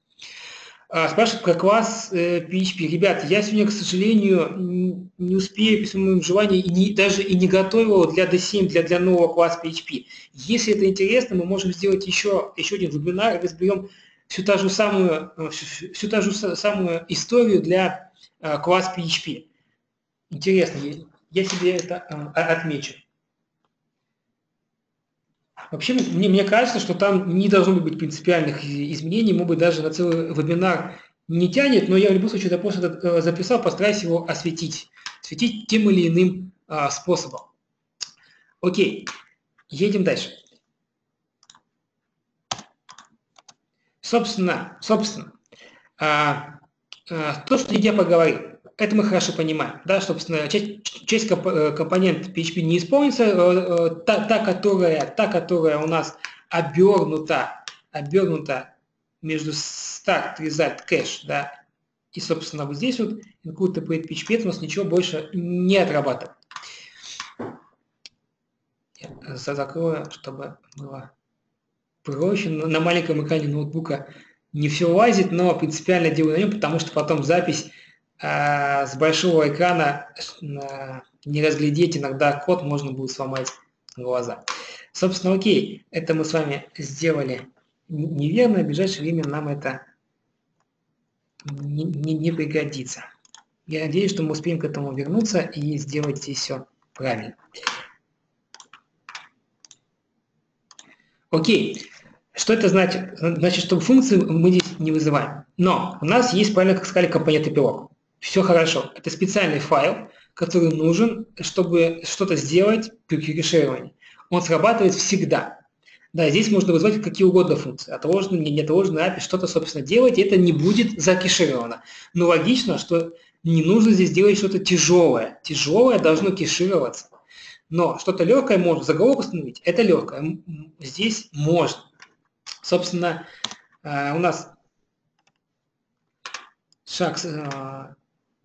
Спрашивают про класс PHP. Ребят, я сегодня, к сожалению, не успею, по своему желанию, даже не готовил для D7, для нового класса PHP. Если это интересно, мы можем сделать еще один вебинар, разберем всю та же самую историю для класса PHP. Интересно, я себе это отмечу. Вообще, мне кажется, что там не должно быть принципиальных изменений, может быть, даже на целый вебинар не тянет, но я в любом случае это просто записал, постараюсь его осветить тем или иным способом. Окей, едем дальше. Собственно, то, что я поговорил. Это мы хорошо понимаем, да, собственно, часть компонент PHP не исполнится, та, которая у нас обернута между start, result, cache, да, и, собственно, вот здесь вот include template PHP, у нас ничего больше не отрабатывает. Я закрою, чтобы было проще, на маленьком экране ноутбука не все лазит, но принципиально делаю на нем, потому что потом запись с большого экрана не разглядеть, иногда код можно будет сломать глаза. Собственно, окей, это мы с вами сделали неверно, в ближайшее время нам это не пригодится. Я надеюсь, что мы успеем к этому вернуться и сделать здесь все правильно. Окей, что это значит? Значит, что функцию мы здесь не вызываем. Но у нас есть, правильно как сказали, компонент эпилог. Все хорошо. Это специальный файл, который нужен, чтобы что-то сделать при кешировании. Он срабатывает всегда. Да, здесь можно вызвать какие угодно функции. Отложенные, не отложенные, API, что-то, собственно, делать, и это не будет закешировано. Но логично, что не нужно здесь делать что-то тяжелое. Тяжелое должно кешироваться. Но что-то легкое можно. Заголовок установить, это легкое. Здесь можно. Собственно, у нас шаг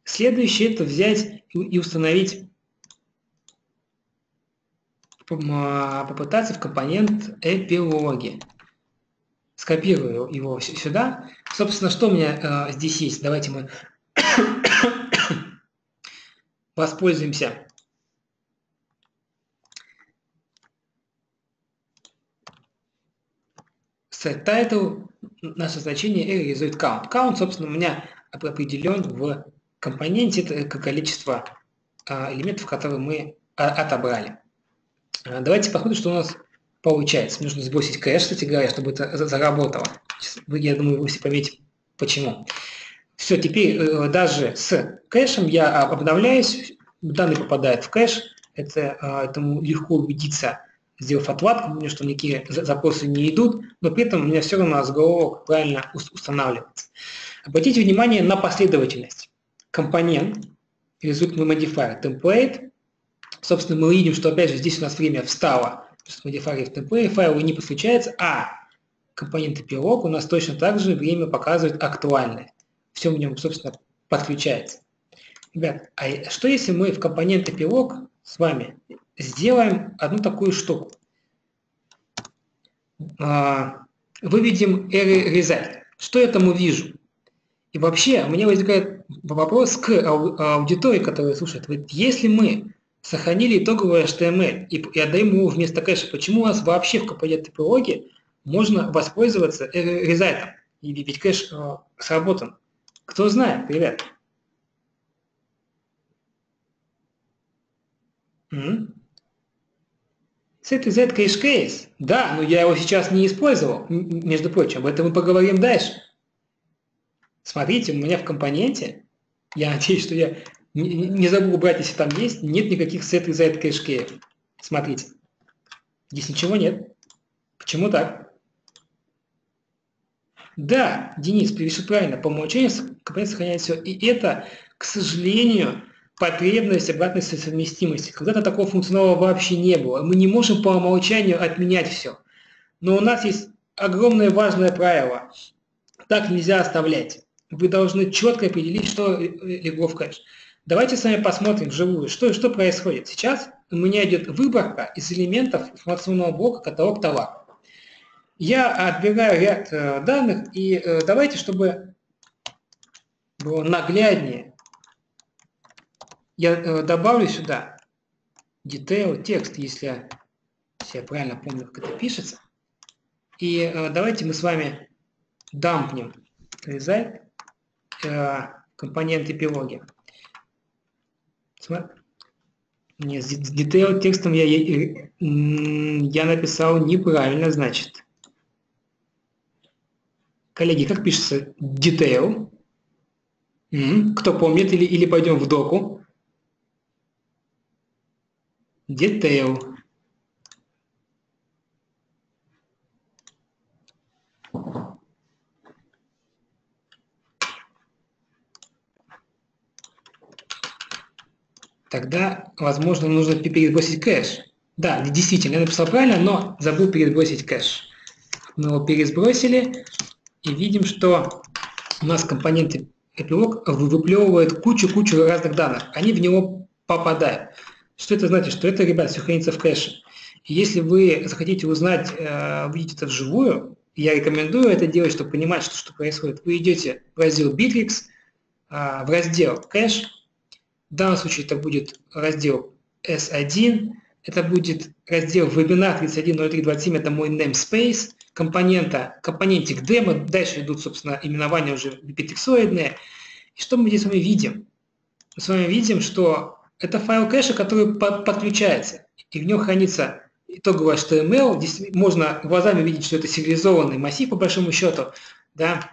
следующий – это взять и установить, попытаться в компонент эпилоги. Скопирую его сюда. Собственно, что у меня здесь есть? Давайте мы воспользуемся SetTitle, наше значение реализует count. Count, собственно, у меня определен в компоненте, это количество элементов, которые мы отобрали. Давайте посмотрим, что у нас получается. Мне нужно сбросить кэш, кстати говоря, чтобы это заработало. Сейчас, я думаю, вы все поймете, почему. Все, теперь даже с кэшем я обновляюсь, данные попадают в кэш, этому легко убедиться, сделав отладку, мне что никакие запросы не идут, но при этом у меня все равно разголовок правильно устанавливается. Обратите внимание на последовательность. Компонент, ResultModifier, template. Собственно, мы видим, что опять же здесь у нас время встало, modifier в template, файлы не подключаются, а компоненты пирог у нас точно так же время показывает актуальное. Все в нем, собственно, подключается. Ребят, а что если мы в компоненты пирог с вами сделаем одну такую штуку? Выведем error result. Что я там увижу? И вообще у меня возникает вопрос к аудитории, которая слушает. Вот если мы сохранили итоговый HTML и отдаем его вместо кэша, почему у нас вообще в компоненты пироги можно воспользоваться error result? И ведь кэш сработан. Кто знает, ребят? SetResultCacheKeys. Да, но я его сейчас не использовал. Между прочим, об этом мы поговорим дальше. Смотрите, у меня в компоненте, я надеюсь, что я не забыл убрать, если там есть, нет никаких SetResultCacheKeys. Смотрите. Здесь ничего нет. Почему так? Да, Денис пишет правильно, по умолчанию компонент сохраняет все. И это, к сожалению, потребность обратной совместимости. Когда-то такого функционала вообще не было. Мы не можем по умолчанию отменять все. Но у нас есть огромное важное правило. Так нельзя оставлять. Вы должны четко определить, что легло в кэш. Давайте с вами посмотрим вживую, что происходит. Сейчас у меня идет выборка из элементов информационного блока каталог товаров. Я отбираю ряд данных, и давайте, чтобы было нагляднее, я добавлю сюда detail, текст, если я правильно помню, как это пишется. И давайте мы с вами дампнем result, компоненты пироги. Нет, с detail текстом я написал неправильно, значит. Коллеги, как пишется detail? Кто помнит, или пойдем в доку? Detail. Тогда, возможно, нужно перебросить кэш. Да, действительно, я написал правильно, но забыл перебросить кэш. Мы его перебросили. И видим, что у нас компоненты пирог выплевывают кучу разных данных. Они в него попадают. Что это значит? Что это, ребят, все хранится в кэше. И если вы захотите узнать, увидеть это вживую, я рекомендую это делать, чтобы понимать, что происходит. Вы идете в раздел Bitrix, в раздел кэш. В данном случае это будет раздел S1. Это будет раздел вебинар 31.03.27, это мой namespace компонентик демо, дальше идут, собственно, именования уже битриксоидные. И что мы здесь с вами видим? Мы с вами видим, что это файл кэша, который подключается, и в нем хранится итоговый HTML. Здесь можно глазами видеть, что это сериализованный массив, по большому счету, да,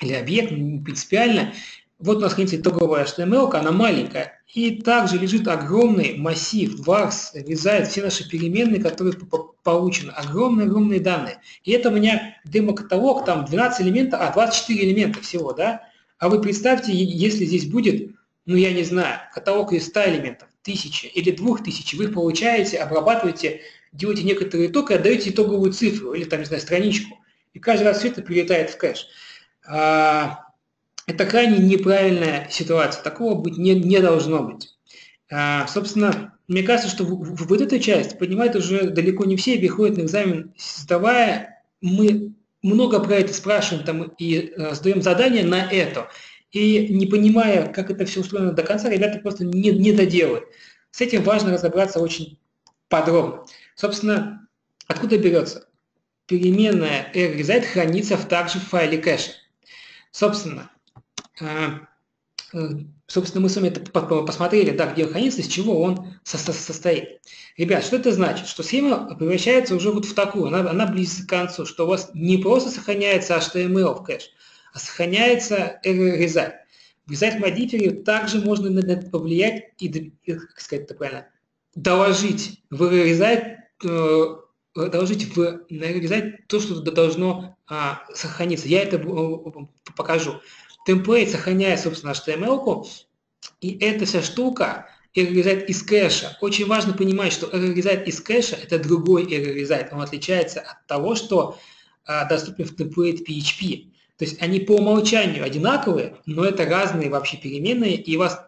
или объект, принципиально. Вот у нас хранится итоговая HTML, она маленькая, и также лежит огромный массив, VARS, вязает все наши переменные, которые получены, огромные данные. И это у меня демо-каталог, там 12 элементов, 24 элемента всего, да? А вы представьте, если здесь будет, ну я не знаю, каталог из 100 элементов, 1000 или 2000, вы их получаете, обрабатываете, делаете некоторый итог и отдаете итоговую цифру, или там, не знаю, страничку, и каждый раз все это прилетает в кэш. Это крайне неправильная ситуация, такого быть не должно быть. Собственно, мне кажется, что вот эта часть понимает уже далеко не все, приходят на экзамен, сдавая, мы много про это спрашиваем там, и сдаем задания на это. и не понимая, как это все устроено до конца, ребята просто не доделают. С этим важно разобраться очень подробно. Собственно, откуда берется? Переменная errorResult хранится также в файле кэша. Собственно, мы с вами это посмотрели, да, где он хранится, из чего он состоит. Ребят, что это значит? Что схема превращается уже вот в такую, она близится к концу, что у вас не просто сохраняется HTML в кэш, а сохраняется errorResult. В ResultModifier также можно на это повлиять и, как сказать это правильно, доложить в errorResult то, что должно сохраниться. Я это покажу. Темплейт сохраняет, собственно, HTML-ку, и эта вся штука errorResult из кэша. Очень важно понимать, что errorResult из кэша – это другой errorResult. Он отличается от того, что доступен в темплейт PHP. То есть они по умолчанию одинаковые, но это разные вообще переменные, и у вас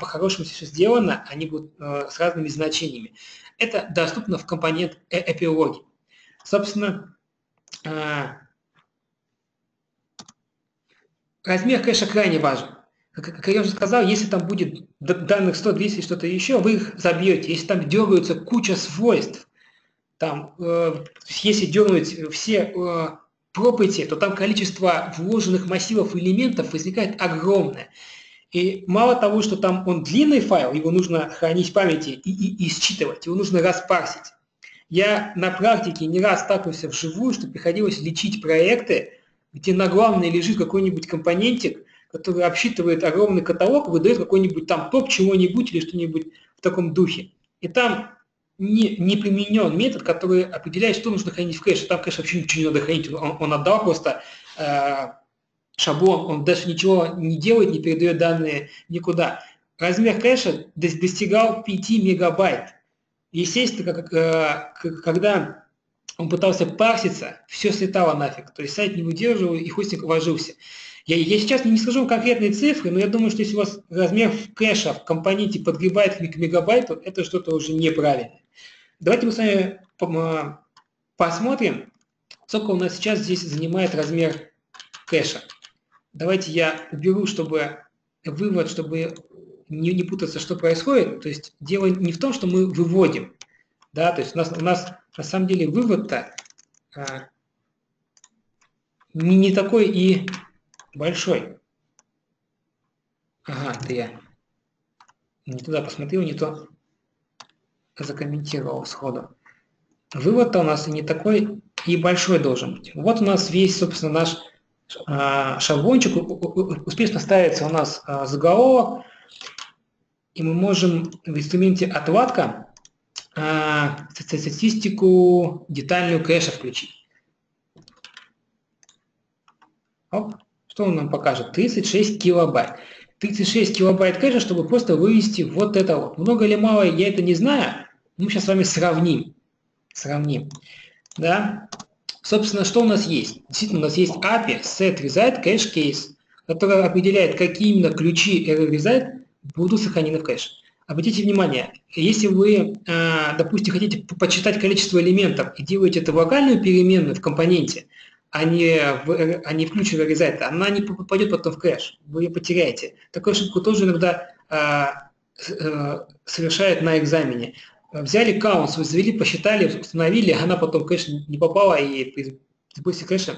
по-хорошему все сделано, они будут с разными значениями. Это доступно в компонент эпилоги. Собственно, размер кэша крайне важен. Как я уже сказал, если там будет данных 100, 200, что-то еще, вы их забьете. Если там дергаются куча свойств, там, если дернуть все property, то там количество вложенных массивов элементов возникает огромное. И мало того, что там он длинный файл, его нужно хранить в памяти и считывать, его нужно распарсить. Я на практике не раз сталкивался вживую, что приходилось лечить проекты, где на главной лежит какой-нибудь компонентик, который обсчитывает огромный каталог, выдает какой-нибудь там топ чего-нибудь или что-нибудь в таком духе. И там не применен метод, который определяет, что нужно хранить в кэше. Там, конечно, вообще ничего не надо хранить. Он отдал просто шаблон, он даже ничего не делает, не передает данные никуда. Размер кэша достигал 5 мегабайт. Естественно, когда он пытался парситься, все слетало нафиг. То есть сайт не выдерживал и хостинг ложился. Я сейчас не скажу конкретные цифры, но я думаю, что если у вас размер кэша в компоненте подгребает к мегабайту, это что-то уже неправильное. Давайте мы с вами посмотрим, сколько у нас сейчас здесь занимает размер кэша. Давайте я уберу, чтобы вывод, чтобы не путаться, что происходит. То есть дело не в том, что мы выводим. Да, то есть у нас на самом деле вывод-то не такой и большой. Ага, это я не туда посмотрел, не то закомментировал сходу. Вывод-то у нас не такой и большой должен быть. Вот у нас весь, собственно, наш шаблончик успешно ставится у нас заголовок. И мы можем в инструменте отладка статистику детальную кэша включить. Оп. Что он нам покажет? 36 килобайт. 36 килобайт кэша, чтобы просто вывести вот это вот. Много или мало, я это не знаю. Мы сейчас с вами сравним. Да? Собственно, что у нас есть? Действительно, у нас есть API SetResultCacheKeys, которая определяет, какие именно ключи errorResult будут сохранены в кэше. Обратите внимание, если вы, допустим, хотите почитать количество элементов и делаете это в локальную переменную в компоненте, а не в ключ errorResult, она не попадет потом в кэш, вы ее потеряете. Такую ошибку тоже иногда совершают на экзамене. Взяли count, возвели, посчитали, установили, она потом в кэш не попала, и при запуске кэша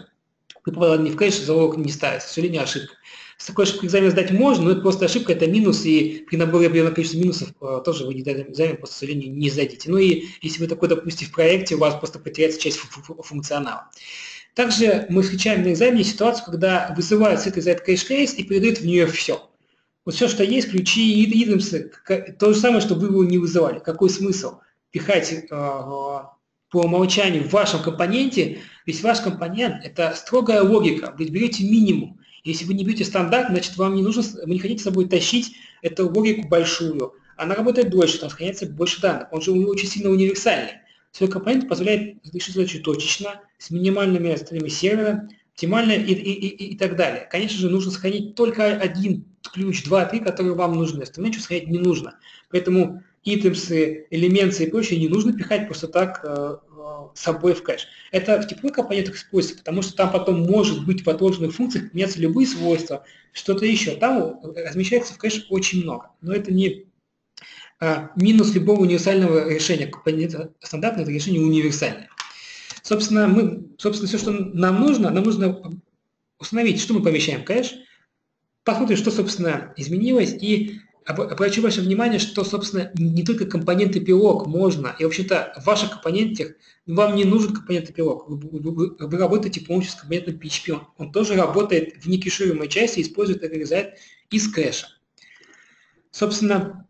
попала не в кэш, залог не ставится. К сожалению, ошибка. С такой ошибкой экзамен сдать можно, но это просто ошибка, это минус, и при наборе определенного количества минусов тоже вы экзамен, по сожалению, не сдадите. Ну и если вы такой, допустим, в проекте, у вас просто потеряется часть функционала. Также мы встречаем на экзамене ситуацию, когда вызывают SetResultCacheKeys и передают в нее все. Вот все, что есть, ключи и идемсы, то же самое, что вы его не вызывали. Какой смысл? Пихать по умолчанию в вашем компоненте, ведь ваш компонент – это строгая логика, вы берете минимум. Если вы не берете стандарт, значит, вам не нужно, вы не хотите с собой тащить эту логику большую. Она работает дольше, там сохраняется больше данных. Он же очень сильно универсальный. Свой компонент позволяет решить задачу точечно, с минимальными отстаяниями сервера, оптимально и так далее. Конечно же, нужно сохранить только один ключ, два, три, которые вам нужны. Остальные что сохранять не нужно. Поэтому items, элементы и прочее не нужно пихать просто так собой в кэш. Это в теплых компонентах используется, потому что там потом может быть в отложенных функциях меняться любые свойства, что-то еще. Там размещается в кэш очень много. Но это не минус любого универсального решения. Компонента стандартное это решение универсальное. Собственно, все, что нам нужно установить, что мы помещаем в кэш, посмотрим, что, собственно, изменилось, и обращу ваше внимание, что, собственно, не только компонент эпилог можно, и, вообще-то, в ваших компонентах вам не нужен компонент эпилог. Вы работаете по помощи с компонентом PHP. Он тоже работает в некешируемой части, использует и реализует из кэша. Собственно,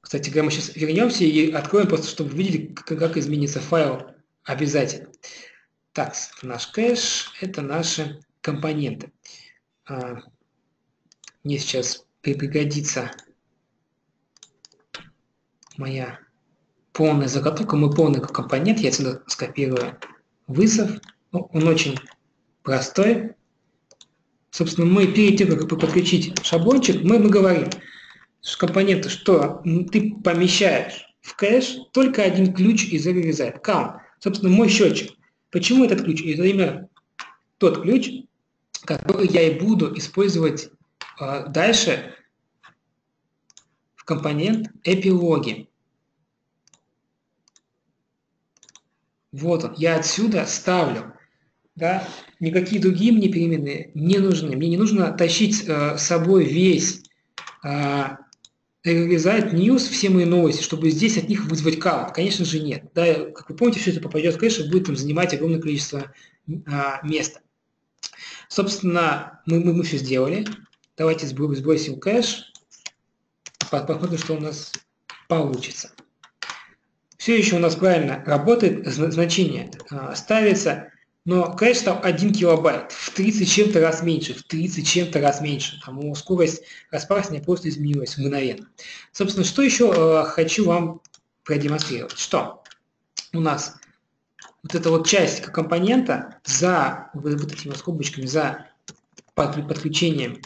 кстати, мы сейчас вернемся и откроем, просто чтобы вы видели, как изменится файл обязательно. Так, наш кэш – это наши компоненты. Мне сейчас пригодится моя полная заготовка, мой полный компонент. Я отсюда скопирую вызов. Он очень простой. Собственно, мы перед тем, как подключить шаблончик, мы говорим, что компоненты, что ты помещаешь в кэш только один ключ из reset count. Собственно, мой счетчик. Почему этот ключ? Это именно тот ключ, который я и буду использовать дальше в компонент эпилоги. Вот он. Я отсюда ставлю. Да? Никакие другие мне переменные не нужны. Мне не нужно тащить с собой весь reset news, все мои новости, чтобы здесь от них вызвать count. Конечно же нет. Да? Как вы помните, все это попадет в кэш и будет там занимать огромное количество места. Собственно, мы все сделали. Давайте сбросим кэш. Посмотрим, что у нас получится. Все еще у нас правильно работает, значение ставится, но кэш стал 1 килобайт, в 30 чем-то раз меньше, Потому скорость распарсения просто изменилась мгновенно. Собственно, что еще хочу вам продемонстрировать? Что у нас... Вот эта вот часть компонента за вот этими скобочками, за подключением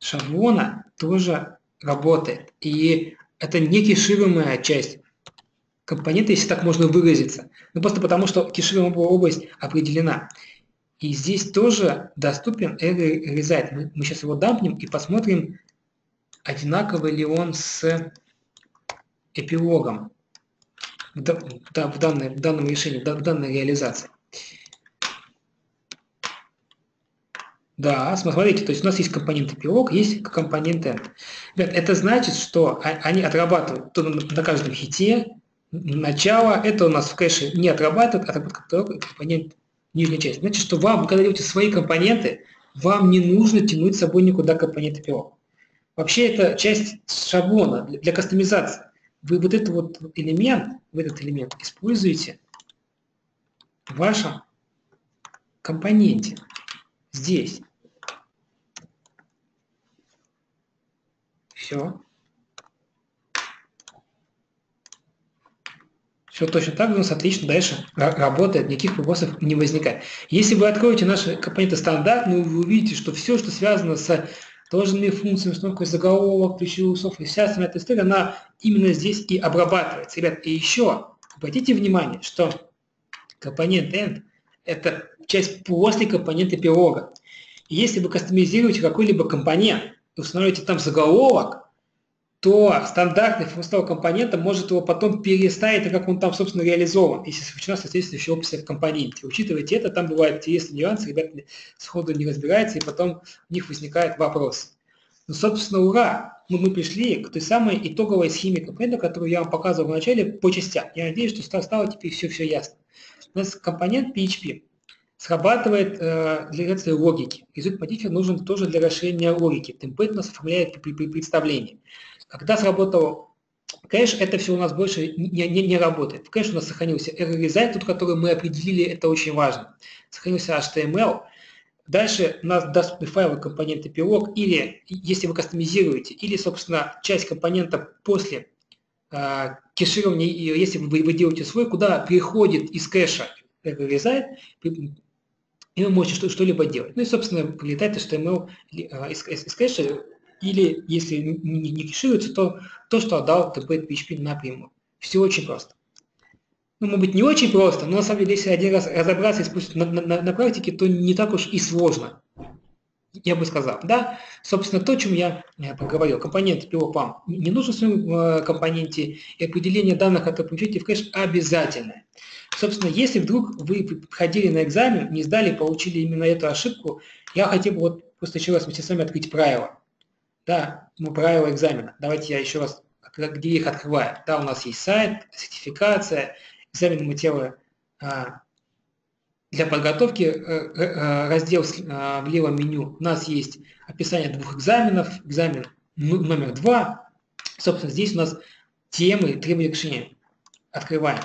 шаблона тоже работает. И это не кешируемая часть компонента, если так можно выразиться. Ну, просто потому, что кешируемая область определена. И здесь тоже доступен Error Result. Мы сейчас его дампнем и посмотрим, одинаковый ли он с эпилогом. В данном решении, в данной реализации. Да, смотрите, то есть у нас есть компонент эпилог, есть компонент end. Это значит, что они отрабатывают на каждом хите начало, это у нас в кэше не отрабатывает, отрабатывает компонент нижней части. Значит, что вам, когда делаете свои компоненты, вам не нужно тянуть с собой никуда компонент эпилог. Вообще, это часть шаблона для кастомизации. Вы вот этот вот элемент, используете в вашем компоненте здесь. Все. Все точно так же у нас отлично дальше работает, никаких вопросов не возникает. Если вы откроете наши компоненты стандартные, вы увидите, что все, что связано с отложенные функции, установка заголовок, ключевых слов и вся остальная эта история, она именно здесь и обрабатывается. Ребят, и еще обратите внимание, что компонент end – это часть после компонента эпилога. И если вы кастомизируете какой-либо компонент и устанавливаете там заголовок, то стандартный функционал компонента может его потом переставить, так как он там, собственно, реализован, если включена соответствующая опция в компоненте. Учитывайте это, там бывают интересные нюансы, ребята сходу не разбираются, и потом у них возникают вопросы. Ну, собственно, ура! Мы пришли к той самой итоговой схеме компонента, которую я вам показывал в начале, по частям. Я надеюсь, что стало теперь все ясно. У нас компонент PHP срабатывает для реализации логики. ResultModifier нужен тоже для расширения логики. Темплейт у нас оформляет при представлении. Когда сработал кэш, это все у нас больше не работает. В кэш у нас сохранился Error Result, тот, который мы определили, это очень важно. Сохранился HTML. Дальше у нас доступны файлы компонента эпилог, или, если вы кастомизируете, или, собственно, часть компонента после кеширования, если вы делаете свой, куда переходит из кэша Error Result, и вы можете что-либо делать. Ну и, собственно, прилетает HTML из кэша, или, если не кешируется, то то, что отдал TP.php напрямую. Все очень просто. Ну, может быть, не очень просто, но на самом деле, если один раз разобраться и спустить на практике, то не так уж и сложно, я бы сказал. Да, собственно, то, о чем я говорил. Компонент POPAM не нужен в своем компоненте, и определение данных от получителя в кэш обязательно. Собственно, если вдруг вы ходили на экзамен, не сдали, получили именно эту ошибку, я хотел бы вот просто еще раз вместе с вами открыть правила. Да, ну, правила экзамена. Давайте я еще раз, где их открываю. Да, у нас есть сайт, сертификация, экзамены, материалы для подготовки, раздел в левом меню. У нас есть описание двух экзаменов, экзамен номер 2. Собственно, здесь у нас темы и требования к решению. Открываем.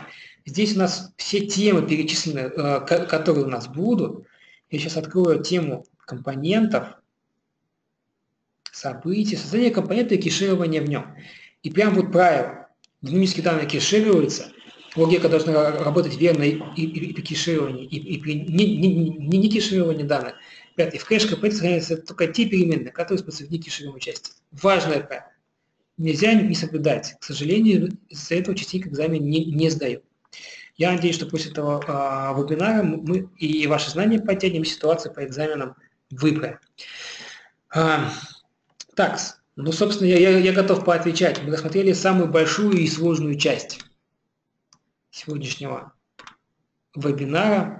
Здесь у нас все темы перечислены, которые у нас будут. Я сейчас открою тему компонентов. События, создание компонента и кеширование в нем. И прям вот правило. Динамические данные кешируются. Логика должна работать верно и при кешировании, и при не кешировании данных. Пятый. В кэш компонент сохраняются только те переменные, которые способны не кешируемой части. Важное правило. Нельзя не соблюдать. К сожалению, из-за этого частенько экзамен не сдают. Я надеюсь, что после этого вебинара мы и ваши знания подтянем, ситуацию по экзаменам выправим. Так, ну, собственно, я готов поотвечать. Мы рассмотрели самую большую и сложную часть сегодняшнего вебинара.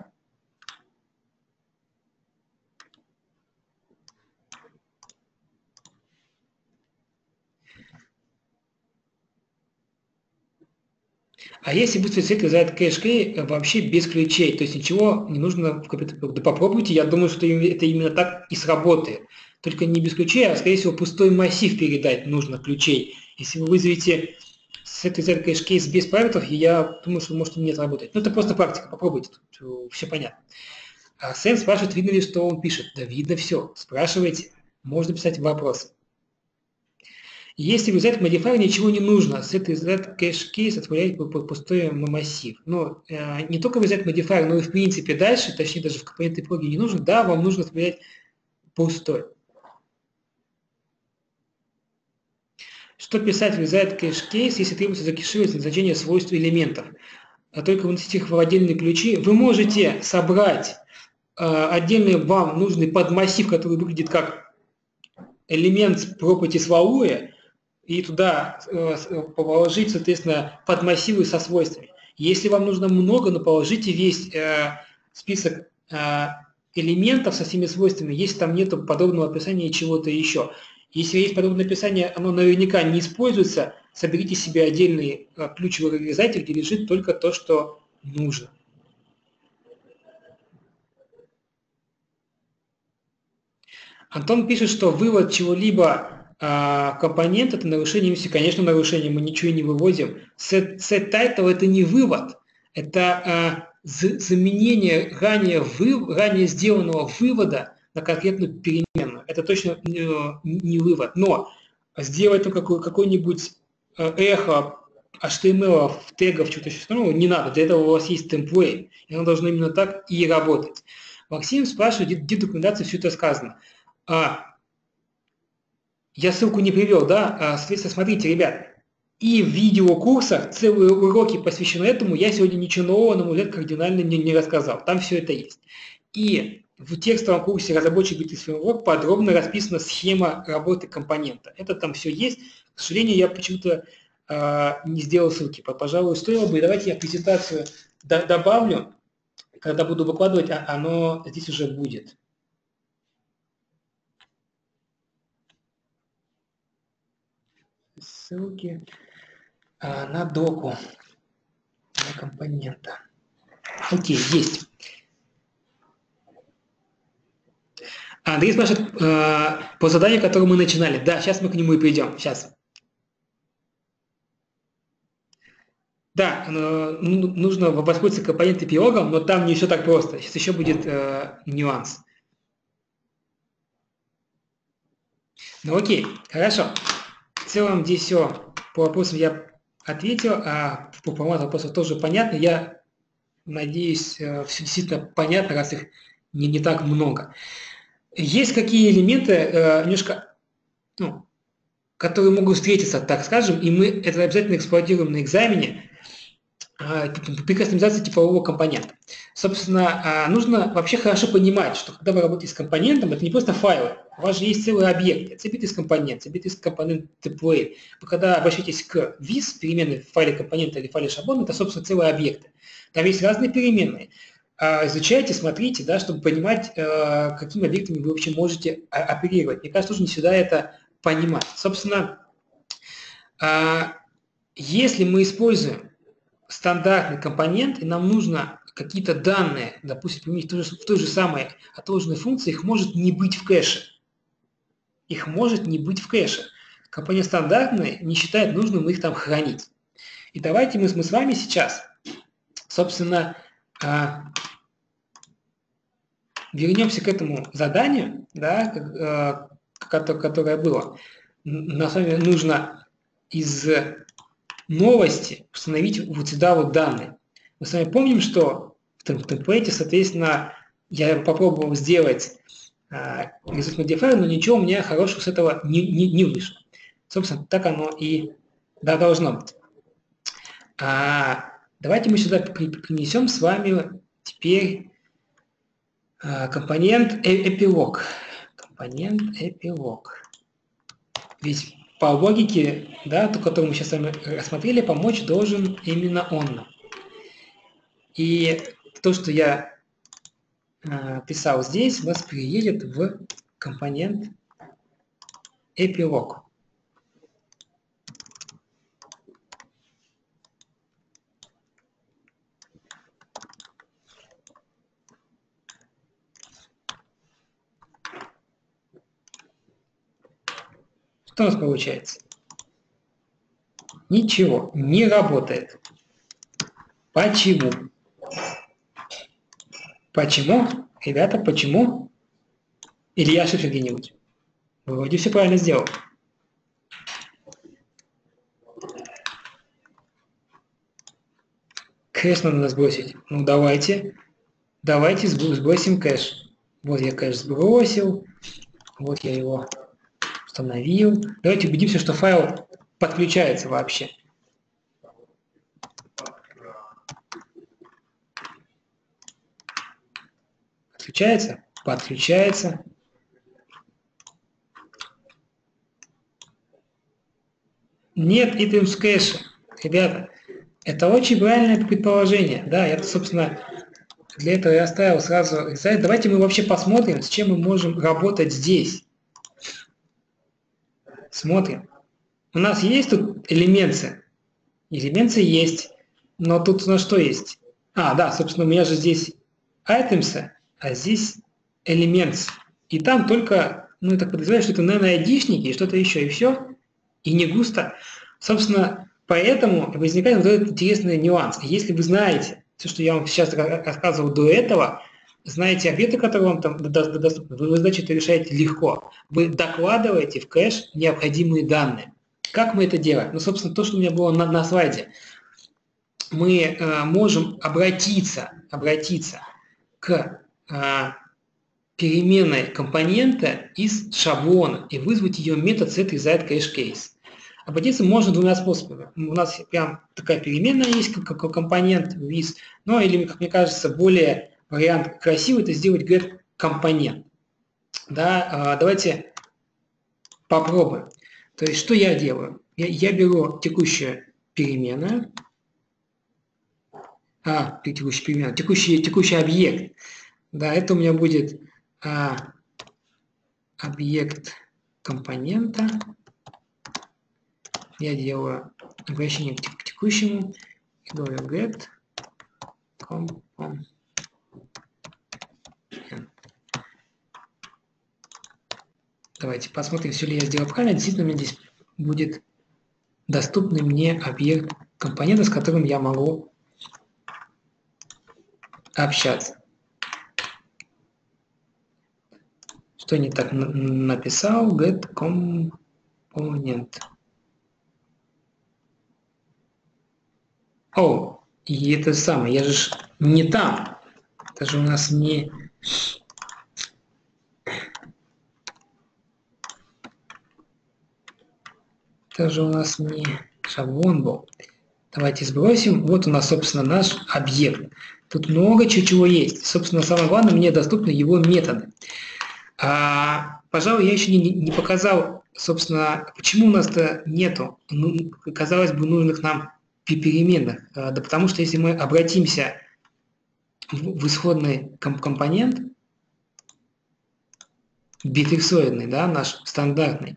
А если быстрый за этот кэш-кей вообще без ключей, то есть ничего не нужно вкопить. Да попробуйте, я думаю, что это именно так и сработает. Только не без ключей, а, скорее всего, пустой массив передать нужно ключей. Если вы вызовете SetResultCache кэш-кейс без параметров, я думаю, что может и не отработать. Но это просто практика, попробуйте, тут все понятно. А Сэн спрашивает, видно ли, что он пишет. Да видно все, спрашивайте, можно писать вопросы. Если в ResultModifier ничего не нужно, SetResultCacheKeys отправляет пустой массив. Но не только в ResultModifier, но и в принципе дальше, точнее даже в компоненты проги не нужно, да, вам нужно отправлять пустой. Что писать в ResultCacheKeys, если требуется закешировать назначение свойств элементов, а только выносить их в отдельные ключи? Вы можете собрать отдельный вам нужный подмассив, который выглядит как элемент properties value, и туда положить, соответственно, подмассивы со свойствами. Если вам нужно много, но положите весь список элементов со всеми свойствами, если там нет подобного описания и чего-то еще. Если есть подобное описание, оно наверняка не используется, соберите себе отдельный ключевой реализатор, где лежит только то, что нужно. Антон пишет, что вывод чего-либо компонента – это нарушение MVC. Конечно, нарушение, мы ничего не выводим. SetTitle – это не вывод, это заменение ранее сделанного вывода на конкретную переменную. Это точно не вывод. Но сделать какой-нибудь эхо HTML, тегов, чего-то еще не надо. Для этого у вас есть темплейт, и оно должно именно так и работать. Максим спрашивает, где в документации все это сказано. Я ссылку не привел, да? Соответственно, смотрите, ребят, и в видеокурсах целые уроки посвящены этому. Я сегодня ничего нового, на мой взгляд, кардинально не рассказал. Там все это есть. И в текстовом курсе «Разработчик GitHub Framework» подробно расписана схема работы компонента. Это там все есть. К сожалению, я почему-то не сделал ссылки. Пожалуй, стоило бы. Давайте я презентацию добавлю. Когда буду выкладывать, оно здесь уже будет. Ссылки на доку, на компонента. Окей, есть. Андрей спрашивает по заданию, которое мы начинали. Да, сейчас мы к нему и придем. Сейчас. Да, нужно воспользоваться компонентом пиогом, но там не все так просто. Сейчас еще будет нюанс. Ну окей, хорошо. В целом здесь все по вопросам я ответил, а по формату вопросов тоже понятно. Я надеюсь, все действительно понятно, раз их не так много. Есть какие элементы, немножко ну, которые могут встретиться, так скажем, и мы это обязательно эксплуатируем на экзамене при кастомизации типового компонента. Собственно, нужно вообще хорошо понимать, что когда вы работаете с компонентом, это не просто файлы, у вас же есть целые объекты, CBTS-компонент, template. Вы когда обращаетесь к VIS, переменной в файле компонента или в файле шаблона, это, собственно, целые объекты. Там есть разные переменные. Изучайте, смотрите, да, чтобы понимать, какими объектами вы вообще можете оперировать. Мне кажется, нужно всегда это понимать. Собственно, если мы используем стандартный компонент, и нам нужно какие-то данные, допустим, применить в той же самой отложенной функции, их может не быть в кэше. Компонент стандартный не считает нужным их там хранить. И давайте мы с вами сейчас, собственно, вернемся к этому заданию, да, которое было. Нам с вами нужно из новости установить вот сюда вот данные. Мы с вами помним, что в темплейте, соответственно, я попробовал сделать ResultModifier, но ничего у меня хорошего с этого не вышло. Собственно, так оно и должно быть. Давайте мы сюда принесем с вами теперь компонент эпилог. Ведь по логике, да, ту, которую мы сейчас с вами рассмотрели, помочь должен именно он. И то, что я писал здесь, у нас переедет в компонент эпилог. Что у нас получается? Ничего, не работает. Почему? Ребята, почему? Или я ошибся где-нибудь? Вроде все правильно сделал. Кэш надо сбросить. Ну давайте. Давайте сбросим кэш. Вот я кэш сбросил. Вот я его установил. Давайте убедимся, что файл подключается вообще. Подключается? Подключается. Нет items с кэша. Ребята, это очень правильное предположение. Да, я, собственно, для этого я оставил сразу сайт. Давайте мы вообще посмотрим, с чем мы можем работать здесь. Смотрим. У нас есть тут элементы. Элементы есть. Но тут у нас что есть? А, да, собственно, у меня же здесь items, а здесь элементы. И там только, ну, я так подозреваю, что это, наверное, айдишники и что-то еще, и все. И не густо. Собственно, поэтому возникает вот этот интересный нюанс. Если вы знаете все, что я вам сейчас рассказывал до этого, знаете объекты, которые вам там доступны, вы задачу-то решаете легко. Вы докладываете в кэш необходимые данные. Как мы это делаем? Ну, собственно, то, что у меня было на слайде. Мы можем обратиться к переменной компонента из шаблона и вызвать ее метод SetResultCacheKeys. Обратиться можно двумя способами. У нас прям такая переменная есть, как компонент, with, но или, как мне кажется, более вариант красивый, это сделать GetComponent. Да, давайте попробуем. То есть, что я делаю? Я беру текущую переменную, текущий объект. Да, это у меня будет объект компонента. Я делаю обращение к текущему. Говорю GetComponent. Давайте посмотрим, все ли я сделал правильно. Действительно, у меня здесь будет доступный мне объект компонента, с которым я могу общаться. Что не так написал? GetComponent. О, и это самое. Я же не там. Это же у нас не... это же у нас не шаблон был. Давайте сбросим. Вот у нас, собственно, наш объект. Тут много чего есть. Собственно, самое главное, мне доступны его методы. Пожалуй, я еще не показал, собственно, почему у нас-то нету, ну, казалось бы, нужных нам переменных. Да потому что если мы обратимся в исходный компонент, битрексоидный, да, наш стандартный,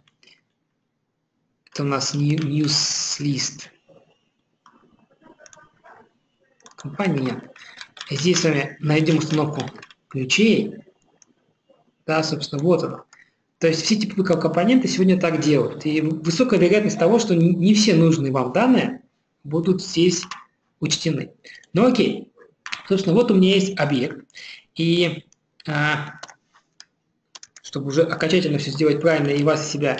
это у нас newsList компонент. Здесь с вами найдем установку ключей. Да, собственно, вот оно. То есть все типовые компоненты сегодня так делают. И высокая вероятность того, что не все нужные вам данные будут здесь учтены. Ну окей. Собственно, вот у меня есть объект. И чтобы уже окончательно все сделать правильно и вас из себя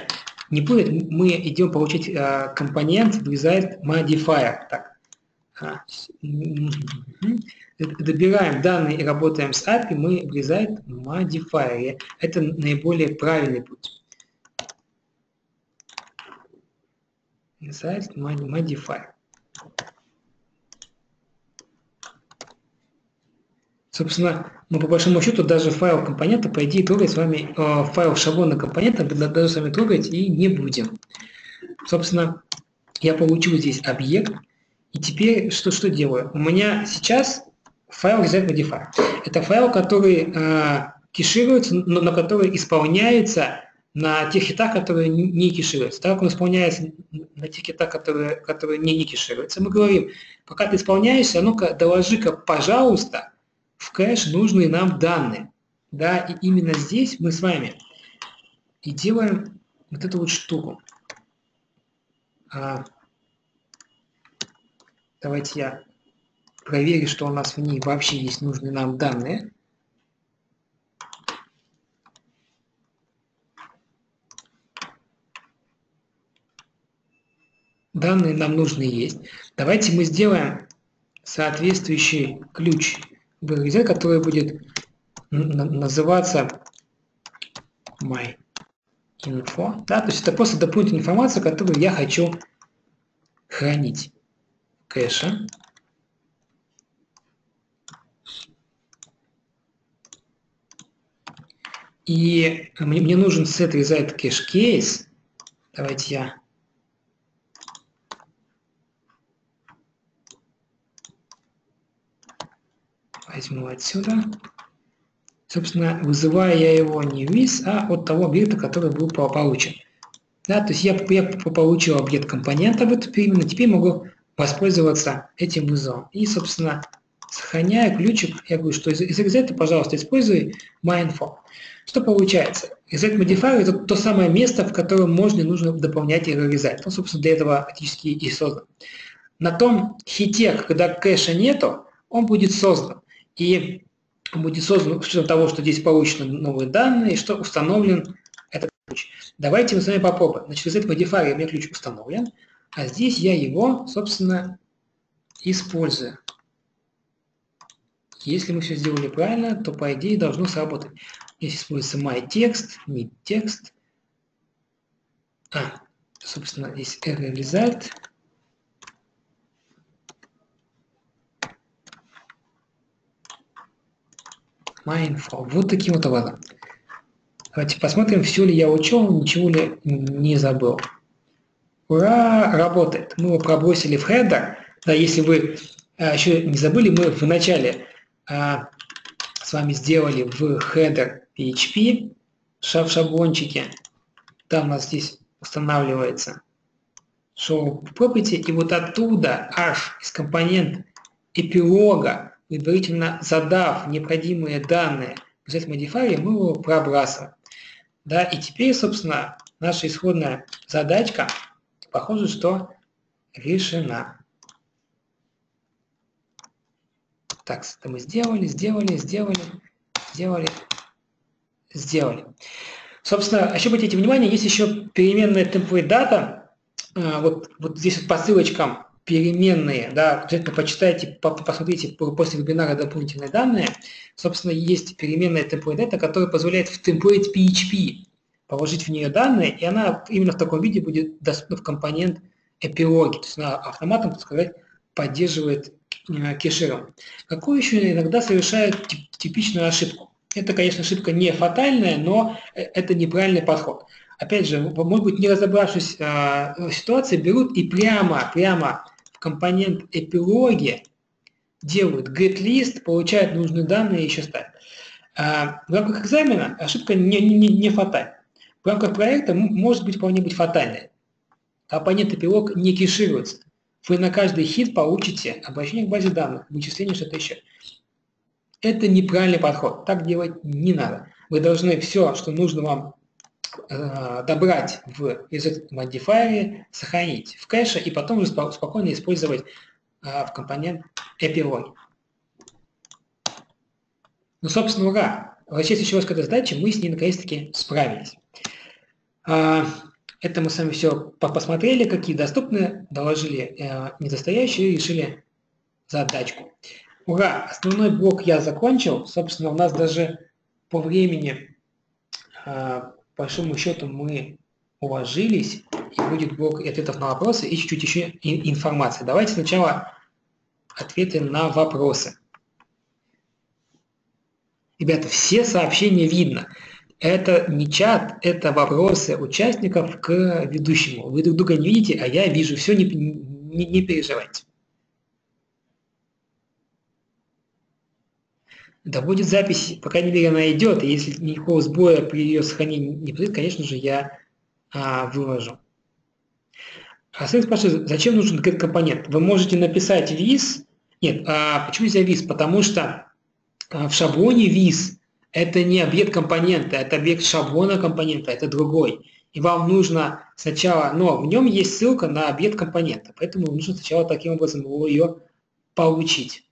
не путать, мы идем получить компонент ResultModifier. Так. Добираем данные и работаем с API, мы ResultModifier. Это наиболее правильный путь. ResultModifier. Собственно, мы по большому счету даже файл компонента, по идее, трогать с вами, файл шаблона компонента даже с вами трогать и не будем. Собственно, я получил здесь объект. И теперь что делаю? У меня сейчас файл ResultModifier. Это файл, который кешируется, но на который исполняется на тех хитах, которые не кешируются. Так как он исполняется на тех хитах, которые не кешируются, мы говорим, пока ты исполняешься, ну-ка доложи-ка, пожалуйста, в кэш нужные нам данные. Да, и именно здесь мы с вами и делаем вот эту вот штуку. Давайте я проверю, что у нас в ней вообще есть нужные нам данные. Данные нам нужные есть. Давайте мы сделаем соответствующий ключ, который будет называться myInfo. Да, то есть это просто дополнительная информация, которую я хочу хранить. Кэша. И мне нужен SetResultCacheKeys. Давайте я возьму отсюда. Собственно, вызываю я его не вниз, а от того объекта, который был получен. Да, то есть я получил объект компонента, вот именно теперь могу воспользоваться этим вызовом. И, собственно, сохраняю ключик, я говорю, что из Result, пожалуйста, используй myInfo. Что получается? ResultModifier – это то самое место, в котором можно и нужно дополнять error result. Ну, собственно, для этого фактически и создан. На том хите, когда кэша нету, он будет создан. И он будет создан в счет того, что здесь получены новые данные, и что установлен этот ключ. Давайте мы с вами попробуем. Значит, ResultModifier у меня ключ установлен. А здесь я его, собственно, использую. Если мы все сделали правильно, то, по идее, должно сработать. Здесь используется myText, midText. Собственно, здесь errorResult. myInfo. Вот таким вот образом. Давайте посмотрим, все ли я учел, ничего ли не забыл. Ура! Работает. Мы его пробросили в хедер. Да, если вы еще не забыли, мы в начале с вами сделали в хедер PHP шаблончики. Там у нас здесь устанавливается ShowProperty. И вот оттуда аж из компонент эпилога, предварительно задав необходимые данные в ResultModifier, мы его пробрасываем. Да, и теперь, собственно, наша исходная задачка, похоже, что решена. Так, это мы сделали. Собственно, еще обратите внимание, есть еще переменная template-data. Вот здесь вот по ссылочкам переменные, да, обязательно почитайте, посмотрите после вебинара дополнительные данные. Собственно, есть переменная template-data, которая позволяет в template PHP положить в нее данные, и она именно в таком виде будет доступна в компонент эпилоги. То есть она автоматом, так сказать, поддерживает кешером. Какую еще иногда совершают типичную ошибку? Это, конечно, ошибка не фатальная, но это неправильный подход. Опять же, может быть, не разобравшись в ситуации, берут и прямо в компонент эпилоги делают get-list, получают нужные данные и еще ставят. В рамках экзамена ошибка не фатальна. В рамках проекта может быть вполне быть фатальной. Компонент эпилог не кешируется. Вы на каждый хит получите обращение к базе данных, вычисление, что-то еще. Это неправильный подход. Так делать не надо. Вы должны все, что нужно вам добрать в ResultModifier, сохранить в кэше и потом уже спокойно использовать в компонент эпилоги. Ну, собственно, ура! Возвращаясь к этой задаче, мы с ней наконец-таки справились. Это мы с вами все посмотрели, какие доступны, доложили недостающие и решили задачку. Ура! Основной блок я закончил. Собственно, у нас даже по времени, по большому счету, мы уложились. И будет блок ответов на вопросы и чуть-чуть еще информации. Давайте сначала ответы на вопросы. Ребята, все сообщения видно. Это не чат, это вопросы участников к ведущему. Вы друг друга не видите, а я вижу. Все, не переживайте. Да будет запись, по крайней мере, она идет. И если никакого сбоя при ее сохранении не будет, конечно же, я выложу. А сын спрашивает, зачем нужен get-компонент? Вы можете написать виз. Нет, почему нельзя виз? Потому что в шаблоне виз это не объект компонента, это объект шаблона компонента, это другой. И вам нужно сначала, но в нем есть ссылка на объект компонента, поэтому нужно сначала таким образом ее получить.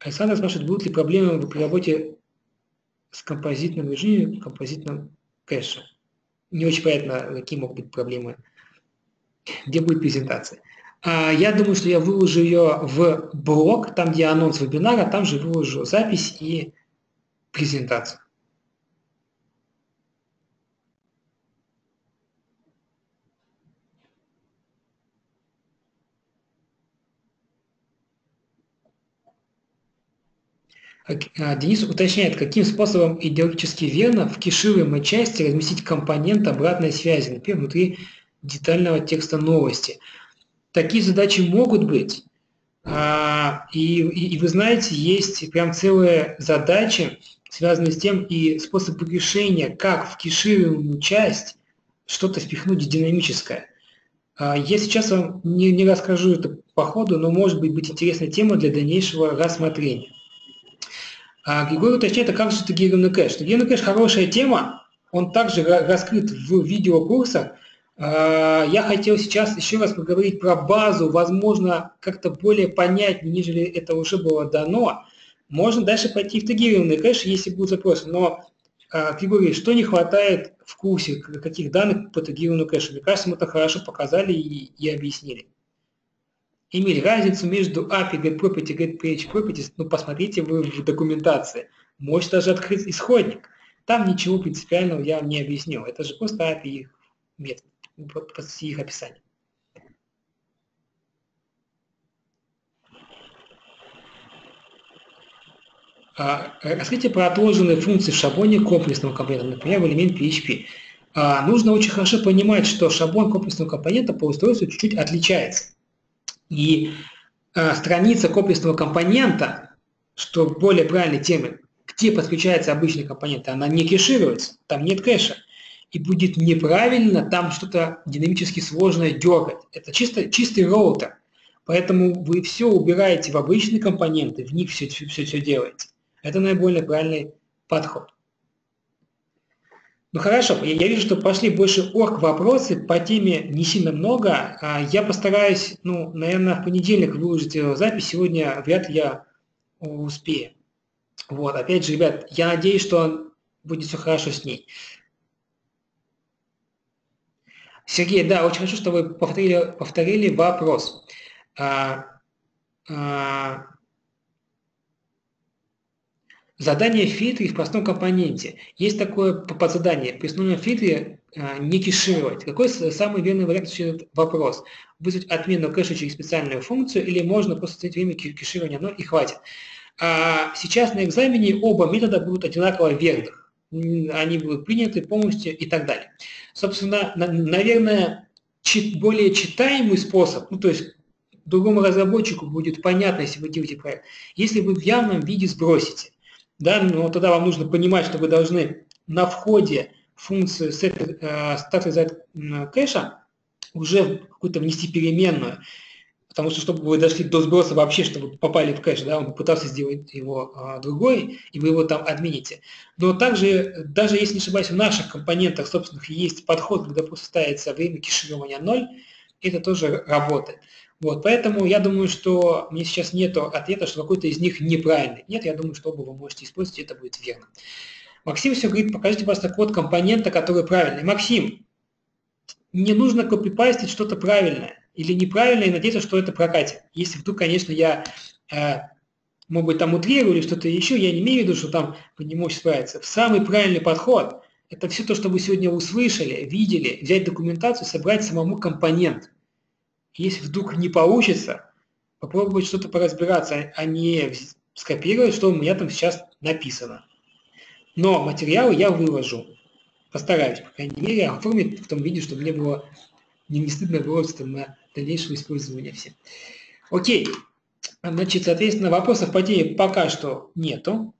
Александр спрашивает, будут ли проблемы при работе с композитным режимом, композитным кэшем. Не очень понятно, какие могут быть проблемы. Где будет презентация? Я думаю, что я выложу ее в блог, там, где анонс вебинара, там же выложу запись и презентацию. Денис уточняет, каким способом идеологически верно в кешируемой части разместить компонент обратной связи, например, внутри детального текста новости. Такие задачи могут быть. И вы знаете, есть прям целые задачи, связанные с тем и способы решения, как в кешируемую часть что-то впихнуть динамическое. Я сейчас вам не расскажу это по ходу, но может быть интересная тема для дальнейшего рассмотрения. Григорий уточняет, а как же тегированный кэш? Тегированный кэш – хорошая тема, он также раскрыт в видеокурсах. Я хотел сейчас еще раз поговорить про базу, возможно, как-то более понятнее, нежели это уже было дано. Можно дальше пойти в тегированный кэш, если будут запросы. Но, Григорий, что не хватает в курсе, каких данных по тегированному кэшу? Мне кажется, мы это хорошо показали и объяснили. Эмиль, разницу между API, GetProperty и GetPageProperty, ну, посмотрите вы в документации. Можете даже открыть исходник. Там ничего принципиального я вам не объясню. Это же просто API их метод, просто их описание. Расскажите про отложенные функции в шаблоне комплексного компонента, например, в элемент PHP. Нужно очень хорошо понимать, что шаблон комплексного компонента по устройству чуть-чуть отличается. И страница комплексного компонента, что более правильный термин, где подключаются обычные компоненты, она не кешируется, там нет кэша. И будет неправильно там что-то динамически сложное дергать. Это чистый роутер. Поэтому вы все убираете в обычные компоненты, в них все делаете. Это наиболее правильный подход. Ну хорошо, я вижу, что пошли больше орг-вопросы, по теме не сильно много. Я постараюсь, ну, наверное, в понедельник выложить запись, сегодня вряд ли я успею. Вот, опять же, ребят, я надеюсь, что будет все хорошо с ней. Сергей, да, очень хорошо, что вы повторили вопрос. Задание фильтра в простом компоненте. Есть такое подзадание: при основном фильтре не кешировать. Какой самый верный вариант решает вопрос? Вызвать отмену кэша через специальную функцию или можно просто установить время кеширования 0 и хватит. Сейчас на экзамене оба метода будут одинаково верных. Они будут приняты полностью и так далее. Собственно, наверное, более читаемый способ, ну то есть другому разработчику будет понятно, если вы делаете проект, если вы в явном виде сбросите. Да, но тогда вам нужно понимать, что вы должны на входе функции StartResultCache уже какую-то внести переменную, потому что чтобы вы дошли до сброса вообще, чтобы попали в кэш, да, он попытался сделать его другой, и вы его там отмените. Но также, даже если не ошибаюсь, в наших компонентах собственных есть подход, когда просто ставится время кеширования 0, это тоже работает. Вот, поэтому я думаю, что мне сейчас нет ответа, что какой-то из них неправильный. Нет, я думаю, что оба вы можете использовать, и это будет верно. Максим все говорит, покажите, пожалуйста, код компонента, который правильный. Максим, не нужно копипастить что-то правильное или неправильное и надеяться, что это прокатит. Если вдруг, конечно, я, может быть, там утрирую или что-то еще, я не имею в виду, что там вы не можете справиться. Самый правильный подход – это все то, что вы сегодня услышали, видели, взять документацию, собрать самому компонент. Если вдруг не получится, попробовать что-то поразбираться, а не скопировать, что у меня там сейчас написано. Но материалы я выложу. Постараюсь, по крайней мере, оформить в том виде, чтобы мне было не стыдно было на дальнейшее использование всем. Окей. Значит, соответственно, вопросов по теме пока что нету.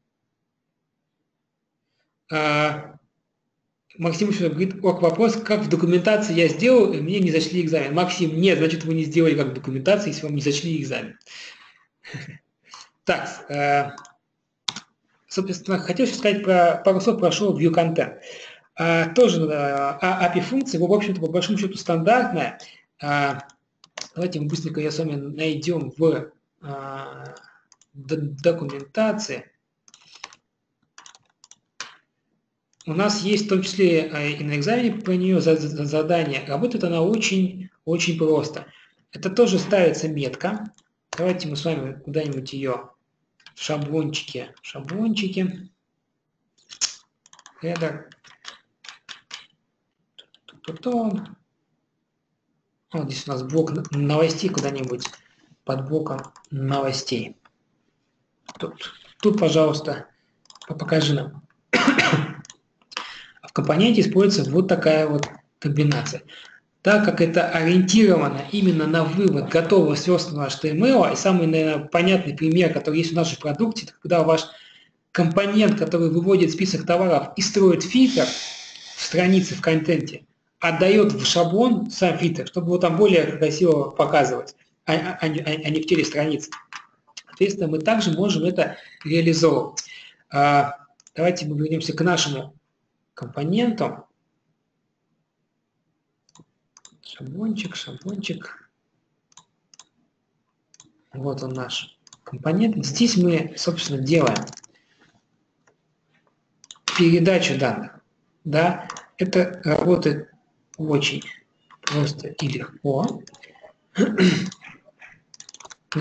Максим говорит, вопрос, как в документации я сделал, и мне не зачли экзамен. Максим, нет, значит, вы не сделали как в документации, если вам не зачли экзамен. Так, собственно, хотел еще сказать пару слов про ShowViewContent. Тоже API-функция, в общем-то, по большому счету стандартная. Давайте мы быстренько ее с вами найдем в документации. У нас есть в том числе и на экзамене про нее задание. Работает она очень-очень просто. Это тоже ставится метка. Давайте мы с вами куда-нибудь ее в шаблончике. Header. Вот здесь у нас блок новостей, куда-нибудь под блоком новостей. Тут, пожалуйста, покажи нам. В компоненте используется вот такая вот комбинация. Так как это ориентировано именно на вывод готового сверстанного HTML, и самый, наверное, понятный пример, который есть в нашем продукте, это когда ваш компонент, который выводит список товаров и строит фильтр в странице, в контенте, отдает в шаблон сам фильтр, чтобы его там более красиво показывать, а не в теле страницы. Соответственно, мы также можем это реализовывать. Давайте мы вернемся к нашему компонентом. Шаблончик. Вот он наш компонент. Здесь мы, собственно, делаем передачу данных. Да? Это работает очень просто и легко. Вот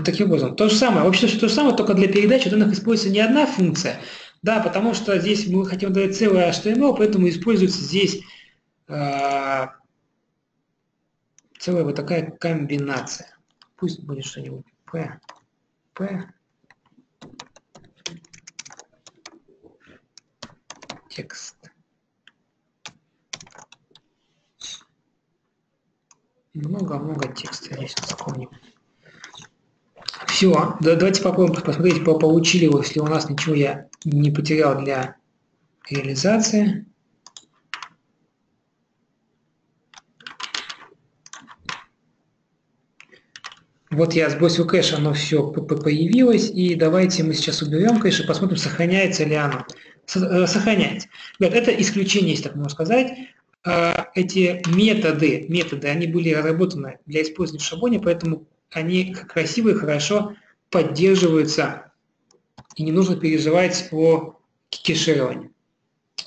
таким образом. То же самое. Вообще то же самое, только для передачи данных используется не одна функция. Да, потому что здесь мы хотим дать целое HTML, поэтому используется здесь целая вот такая комбинация. Пусть будет что-нибудь текст. Много-много текста здесь какого-нибудь. Все, давайте попробуем посмотреть, получили его, если у нас ничего я не потерял для реализации. Вот я сбросил кэш, оно все появилось, и давайте мы сейчас уберем кэш и посмотрим, сохраняется ли оно. Сохраняется. Ребят, это исключение, если так можно сказать. Эти методы, они были разработаны для использования в шаблоне, поэтому они красивые, хорошо поддерживаются, и не нужно переживать о кешировании.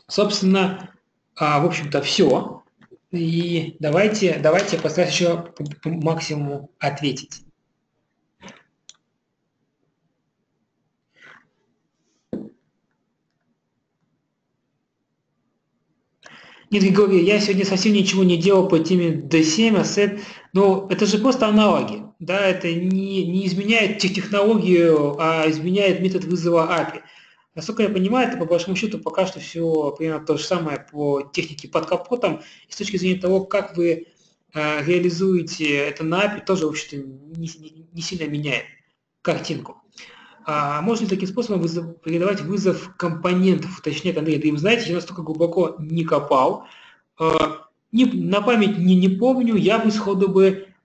Собственно, в общем-то, все. И давайте я постараюсь еще по максимуму ответить. Нет, Григорий, я сегодня совсем ничего не делал по теме D7, Asset, но это же просто аналоги, да, это не изменяет технологию, а изменяет метод вызова API. Насколько я понимаю, это по большому счету пока что все примерно то же самое по технике под капотом, и с точки зрения того, как вы реализуете это на API, тоже, в общем-то, не сильно меняет картинку. А можно ли таким способом передавать вызов компонентов, уточняет Андрей? Да, им, знаете, я настолько глубоко не копал, на память не помню, я бы сходу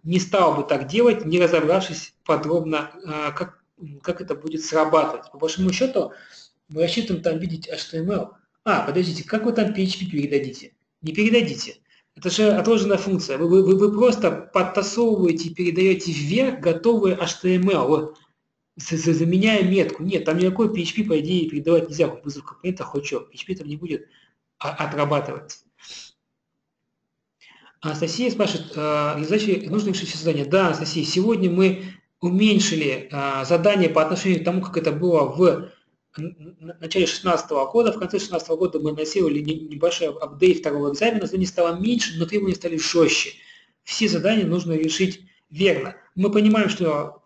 не стал так делать, не разобравшись подробно, как это будет срабатывать. По большому счету, мы рассчитываем там видеть HTML. Подождите, как вы там PHP передадите? Не передадите. Это же отложенная функция. Вы просто подтасовываете и передаете вверх готовые HTML. Вот. Заменяя метку. Нет, там никакой PHP, по идее, передавать нельзя, вызов компонента, хоть что. PHP там не будет отрабатывать. Анастасия спрашивает, нужно решить задание. Да, Анастасия, сегодня мы уменьшили задание по отношению к тому, как это было в начале 2016 года. В конце 2016 года мы анонсировали небольшой апдейт второго экзамена, задание стало меньше, но требования стали жестче. Все задания нужно решить верно. Мы понимаем, что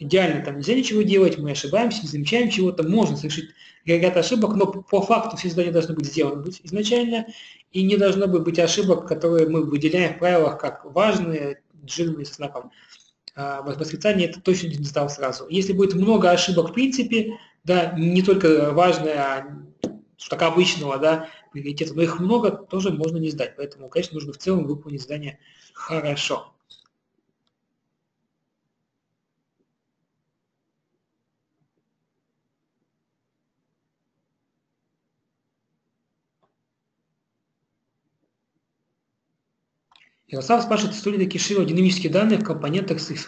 идеально там нельзя ничего делать, мы ошибаемся, не замечаем чего-то, можно совершить ряд ошибок, но по факту все задания должны быть сделаны изначально, и не должно быть ошибок, которые мы выделяем в правилах как важные, жирные, со знаком восклицания, это точно не стало сразу. Если будет много ошибок в принципе, да, не только важные, как обычного, да, приоритета, но их много, тоже можно не сдать, поэтому, конечно, нужно в целом выполнить задание хорошо. Ярослав спрашивает, что ли такие широко динамические данные в компонентах своих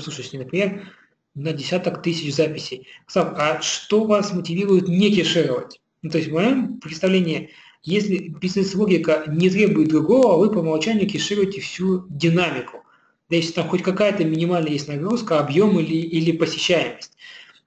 слушателей, например, на десяток тысяч записей. Ярослав, а что вас мотивирует не кешировать? Ну, то есть в моем представлении, если бизнес-логика не требует другого, вы по умолчанию кешируете всю динамику. Да, если там хоть какая-то минимальная есть нагрузка, объем или посещаемость.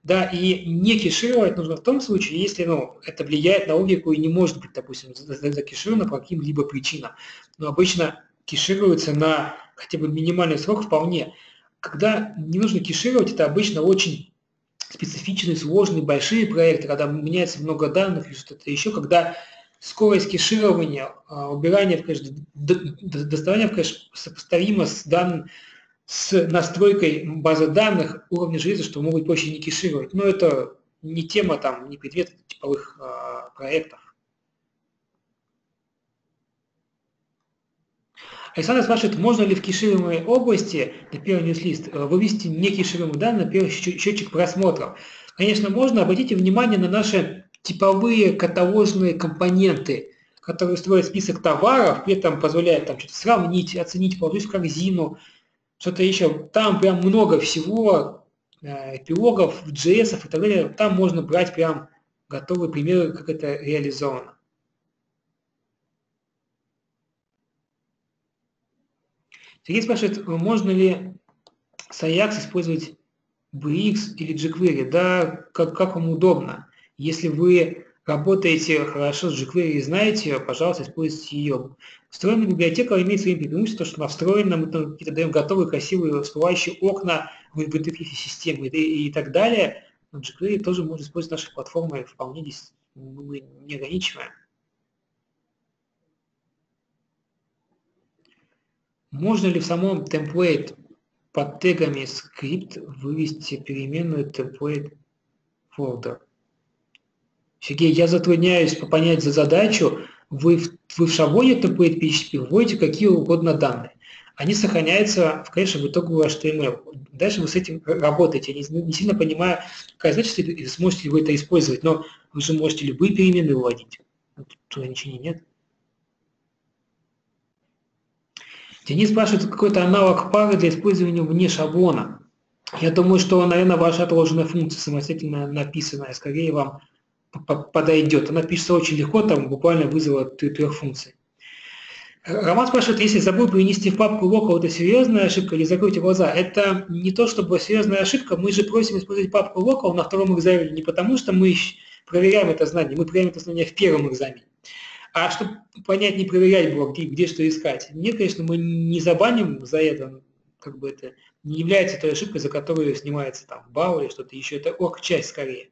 Да, и не кешировать нужно в том случае, если это влияет на логику и не может быть, допустим, закешировано по каким-либо причинам. Но обычно кешируется на хотя бы минимальный срок вполне. Когда не нужно кешировать, это обычно очень специфичные, сложные, большие проекты, когда меняется много данных и что-то еще, когда скорость кеширования, убирания в кэш, доставания в кэш сопоставима с настройкой базы данных уровня железа, что могут проще не кешировать. Но это не тема, там, не предмет типовых проектов. Александр спрашивает, можно ли в кешируемой области, например, ньюслист, вывести не кешируемые данные, например, счетчик просмотров. Конечно, можно. Обратите внимание на наши типовые каталожные компоненты, которые строят список товаров, при этом позволяют там что-то сравнить, оценить, положить в корзину, что-то еще. Там прям много всего, эпилогов, JS и так далее. Там можно брать прям готовые примеры, как это реализовано. Сергей спрашивает, можно ли с AJAX использовать BX или jQuery? Да, как вам удобно. Если вы работаете хорошо с jQuery и знаете ее, пожалуйста, используйте ее. Встроенная библиотека имеет свои преимущества, что она встроена, мы там даем готовые, красивые, всплывающие окна в интерфейсе системы и так далее. Но jQuery тоже можно использовать нашей платформой, вполне здесь мы не ограничиваем. Можно ли в самом template под тегами скрипт вывести переменную template folder? Сергей, я затрудняюсь понять за задачу. Вы в шаблоне template PHP вводите какие угодно данные. Они сохраняются в кэше в итоге HTML. Дальше вы с этим работаете. Я не сильно понимаю, какая задача, и сможете ли вы это использовать, но вы же можете любые переменные вводить. Тут ничего нет. Денис спрашивает, какой-то аналог пары для использования вне шаблона. Я думаю, что, наверное, ваша отложенная функция, самостоятельно написанная, скорее вам подойдет. Она пишется очень легко, там буквально вызова 3 функций. Роман спрашивает, если забыл принести в папку local, это серьезная ошибка или закройте глаза? Это не то, чтобы серьезная ошибка, мы же просим использовать папку local на втором экзамене, не потому что мы проверяем это знание, мы проверяем это знание в первом экзамене. А чтобы понять, не проверять было, где что искать. Нет, конечно, мы не забаним за это, как бы это не является той ошибкой, за которую снимается там балл или что-то еще. Это орг-часть скорее.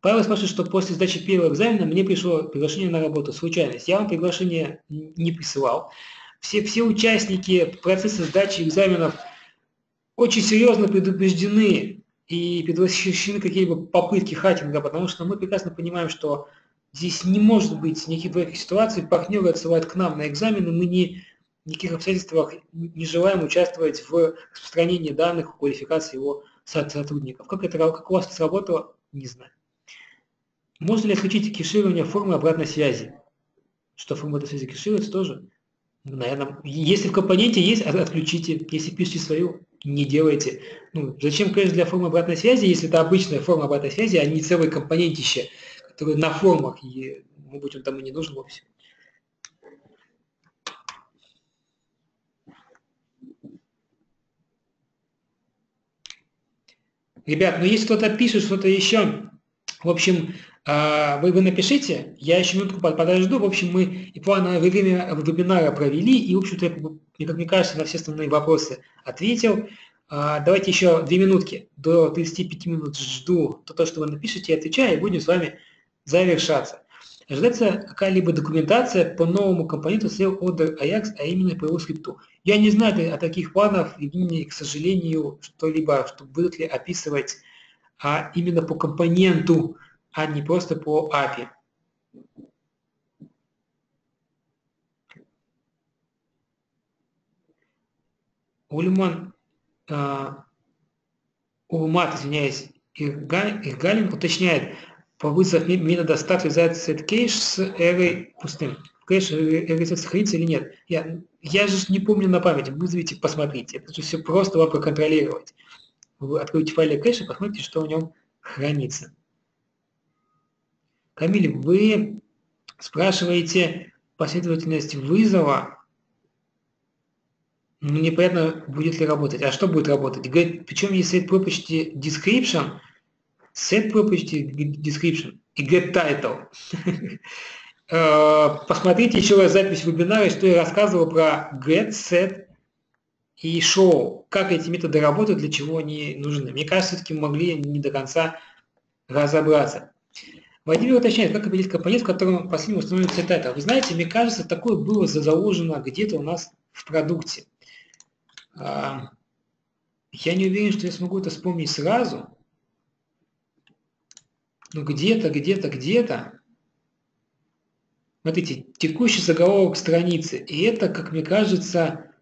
Павел спрашивает, что после сдачи первого экзамена мне пришло приглашение на работу. Случайность. Я вам приглашение не присылал. Все участники процесса сдачи экзаменов очень серьезно предупреждены и предотвращены какие-либо попытки хакинга, потому что мы прекрасно понимаем, что здесь не может быть никаких двояких ситуаций. Партнеры отсылают к нам на экзамены, мы в никаких обстоятельствах не желаем участвовать в распространении данных, квалификации его сотрудников. Как у вас это сработало, не знаю. Можно ли исключить кеширование формы обратной связи? Что форма обратной связи кешируется тоже? Наверное, если в компоненте есть, отключите. Если пишите свою, не делайте. Ну, зачем кэш для формы обратной связи, если это обычная форма обратной связи, а не целый компонентище, который на формах, и, может быть, он там и не нужен вовсе. Ребят, ну если кто-то пишет что-то еще, в общем, вы напишите, я еще минутку подожду. В общем, мы и плановое время вебинара провели, и, в общем-то, я, как мне кажется, на все основные вопросы ответил. Давайте еще 2 минутки, до 35 минут жду то, что вы напишете, отвечаю, и будем с вами завершаться. Ожидается какая-либо документация по новому компоненту SEO Order AJAX, а именно по его скрипту. Я не знаю о таких планах, и, к сожалению, что-либо, что будут ли описывать именно по компоненту, а не просто по API. Иргалин уточняет, повысив метода start вязать SetCache с эрой пустым. Кэш сохранится или нет? Я же не помню на память, вызовите, посмотрите. Это же все просто вам проконтролировать. Вы откроете файлы кэша и посмотрите, что в нем хранится. Камиль, вы спрашиваете последовательность вызова. Мне непонятно, будет ли работать. А что будет работать? Говорит, причем есть SetProperty Description, SetProperty Description и GetTitle. Посмотрите еще раз запись вебинара, что я рассказывал про Get, Set и Show. Как эти методы работают, для чего они нужны. Мне кажется, все-таки мы могли не до конца разобраться. Владимир уточняет, как определить компонент, в котором последним установлен SetTitle. Вы знаете, мне кажется, такое было заложено где-то у нас в продукте. Я не уверен, что я смогу это вспомнить сразу. Но где-то. Смотрите, текущий заголовок страницы. И это, как мне кажется,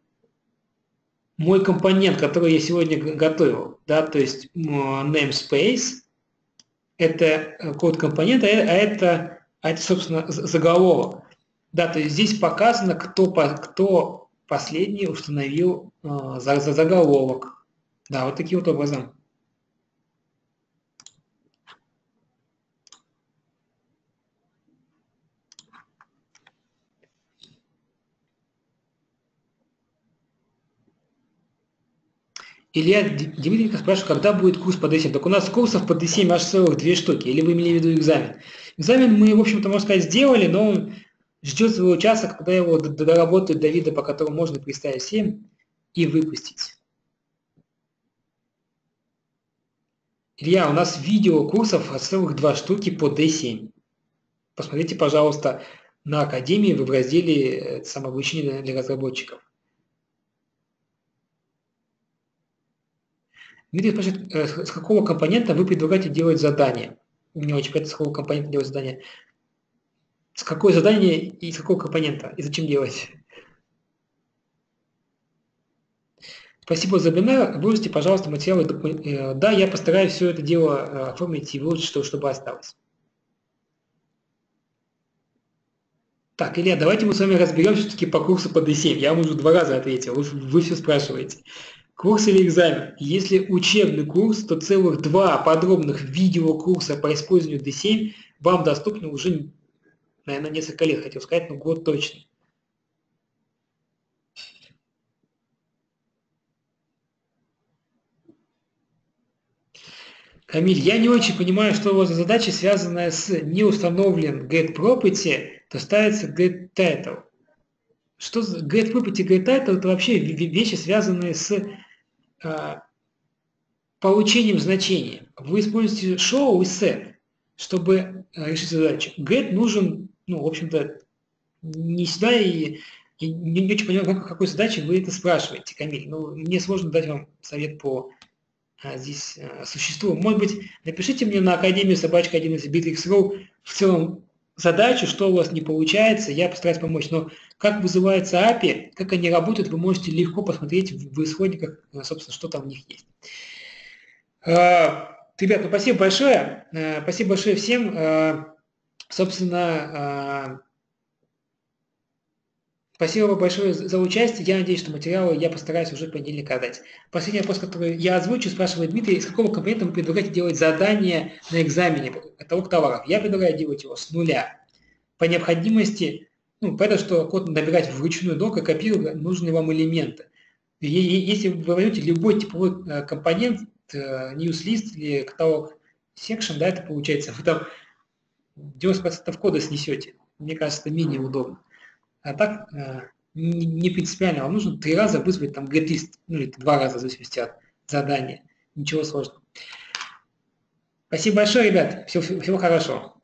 мой компонент, который я сегодня готовил. Да? То есть namespace. Это код компонента, а это собственно, заголовок. Да, то есть здесь показано, кто последний установил за заголовок. Да, вот таким вот образом. Илья Дмитриенко спрашивает, когда будет курс по D7. Так у нас курсов по D7 аж целых 2 штуки, или вы имели в виду экзамен? Экзамен мы, в общем-то, можно сказать, сделали, но он ждет своего часа, когда его доработают до вида, по которому можно представить всем и выпустить. Илья, у нас видео курсов аж целых 2 штуки по D7. Посмотрите, пожалуйста, на Академии в разделе «Самообучение для разработчиков». Дмитрий спрашивает, с какого компонента вы предлагаете делать задание? Мне очень понятно, с какого компонента делать задание. С какой задание и с какого компонента? И зачем делать? Спасибо за вебинар. Выложите, пожалуйста, материалы. Да, я постараюсь все это дело оформить и выложить, чтобы осталось. Так, Илья, давайте мы с вами разберемся все-таки по курсу по D7. Я вам уже 2 раза ответил. Вы все спрашиваете. Курс или экзамен? Если учебный курс, то целых 2 подробных видеокурса по использованию D7 вам доступны уже, наверное, несколько лет, хотел сказать, но год точно. Камиль, я не очень понимаю, что у вас за задача, связанная с не установлен GetProperty, то ставится GetTitle. Что GetProperty, GetTitle – это вообще вещи, связанные с получением значения. Вы используете show и set, чтобы решить задачу. Get нужен, ну, в общем-то, не сюда и не очень понимаю, какой задачи вы это спрашиваете, Камиль. Ну, мне сложно дать вам совет по здесь существу. Может быть, напишите мне на academia@1xbitx.ru в целом задачу, что у вас не получается, я постараюсь помочь. Но как вызывается API, как они работают, вы можете легко посмотреть в исходниках, собственно, что там у них есть. Ребят, ну спасибо большое. Спасибо большое всем. Собственно, спасибо вам большое за участие. Я надеюсь, что материалы я постараюсь уже в понедельник отдать. Последний вопрос, который я озвучу, спрашивает Дмитрий, из какого компонента вы предлагаете делать задание на экзамене каталог товаров? Я предлагаю делать его с нуля. По необходимости, ну, понятно, что код набирать вручную долго, копировать нужные вам элементы. И если вы возьмете любой типовой компонент, ньюс-лист или каталог секшн, да, это получается, вы там 90% кода снесете. Мне кажется, это менее удобно. А так не принципиально, вам нужно 3 раза вызвать там get-list, ну или 2 раза, в зависимости от задания. Ничего сложного. Спасибо большое, ребят. Всего хорошего.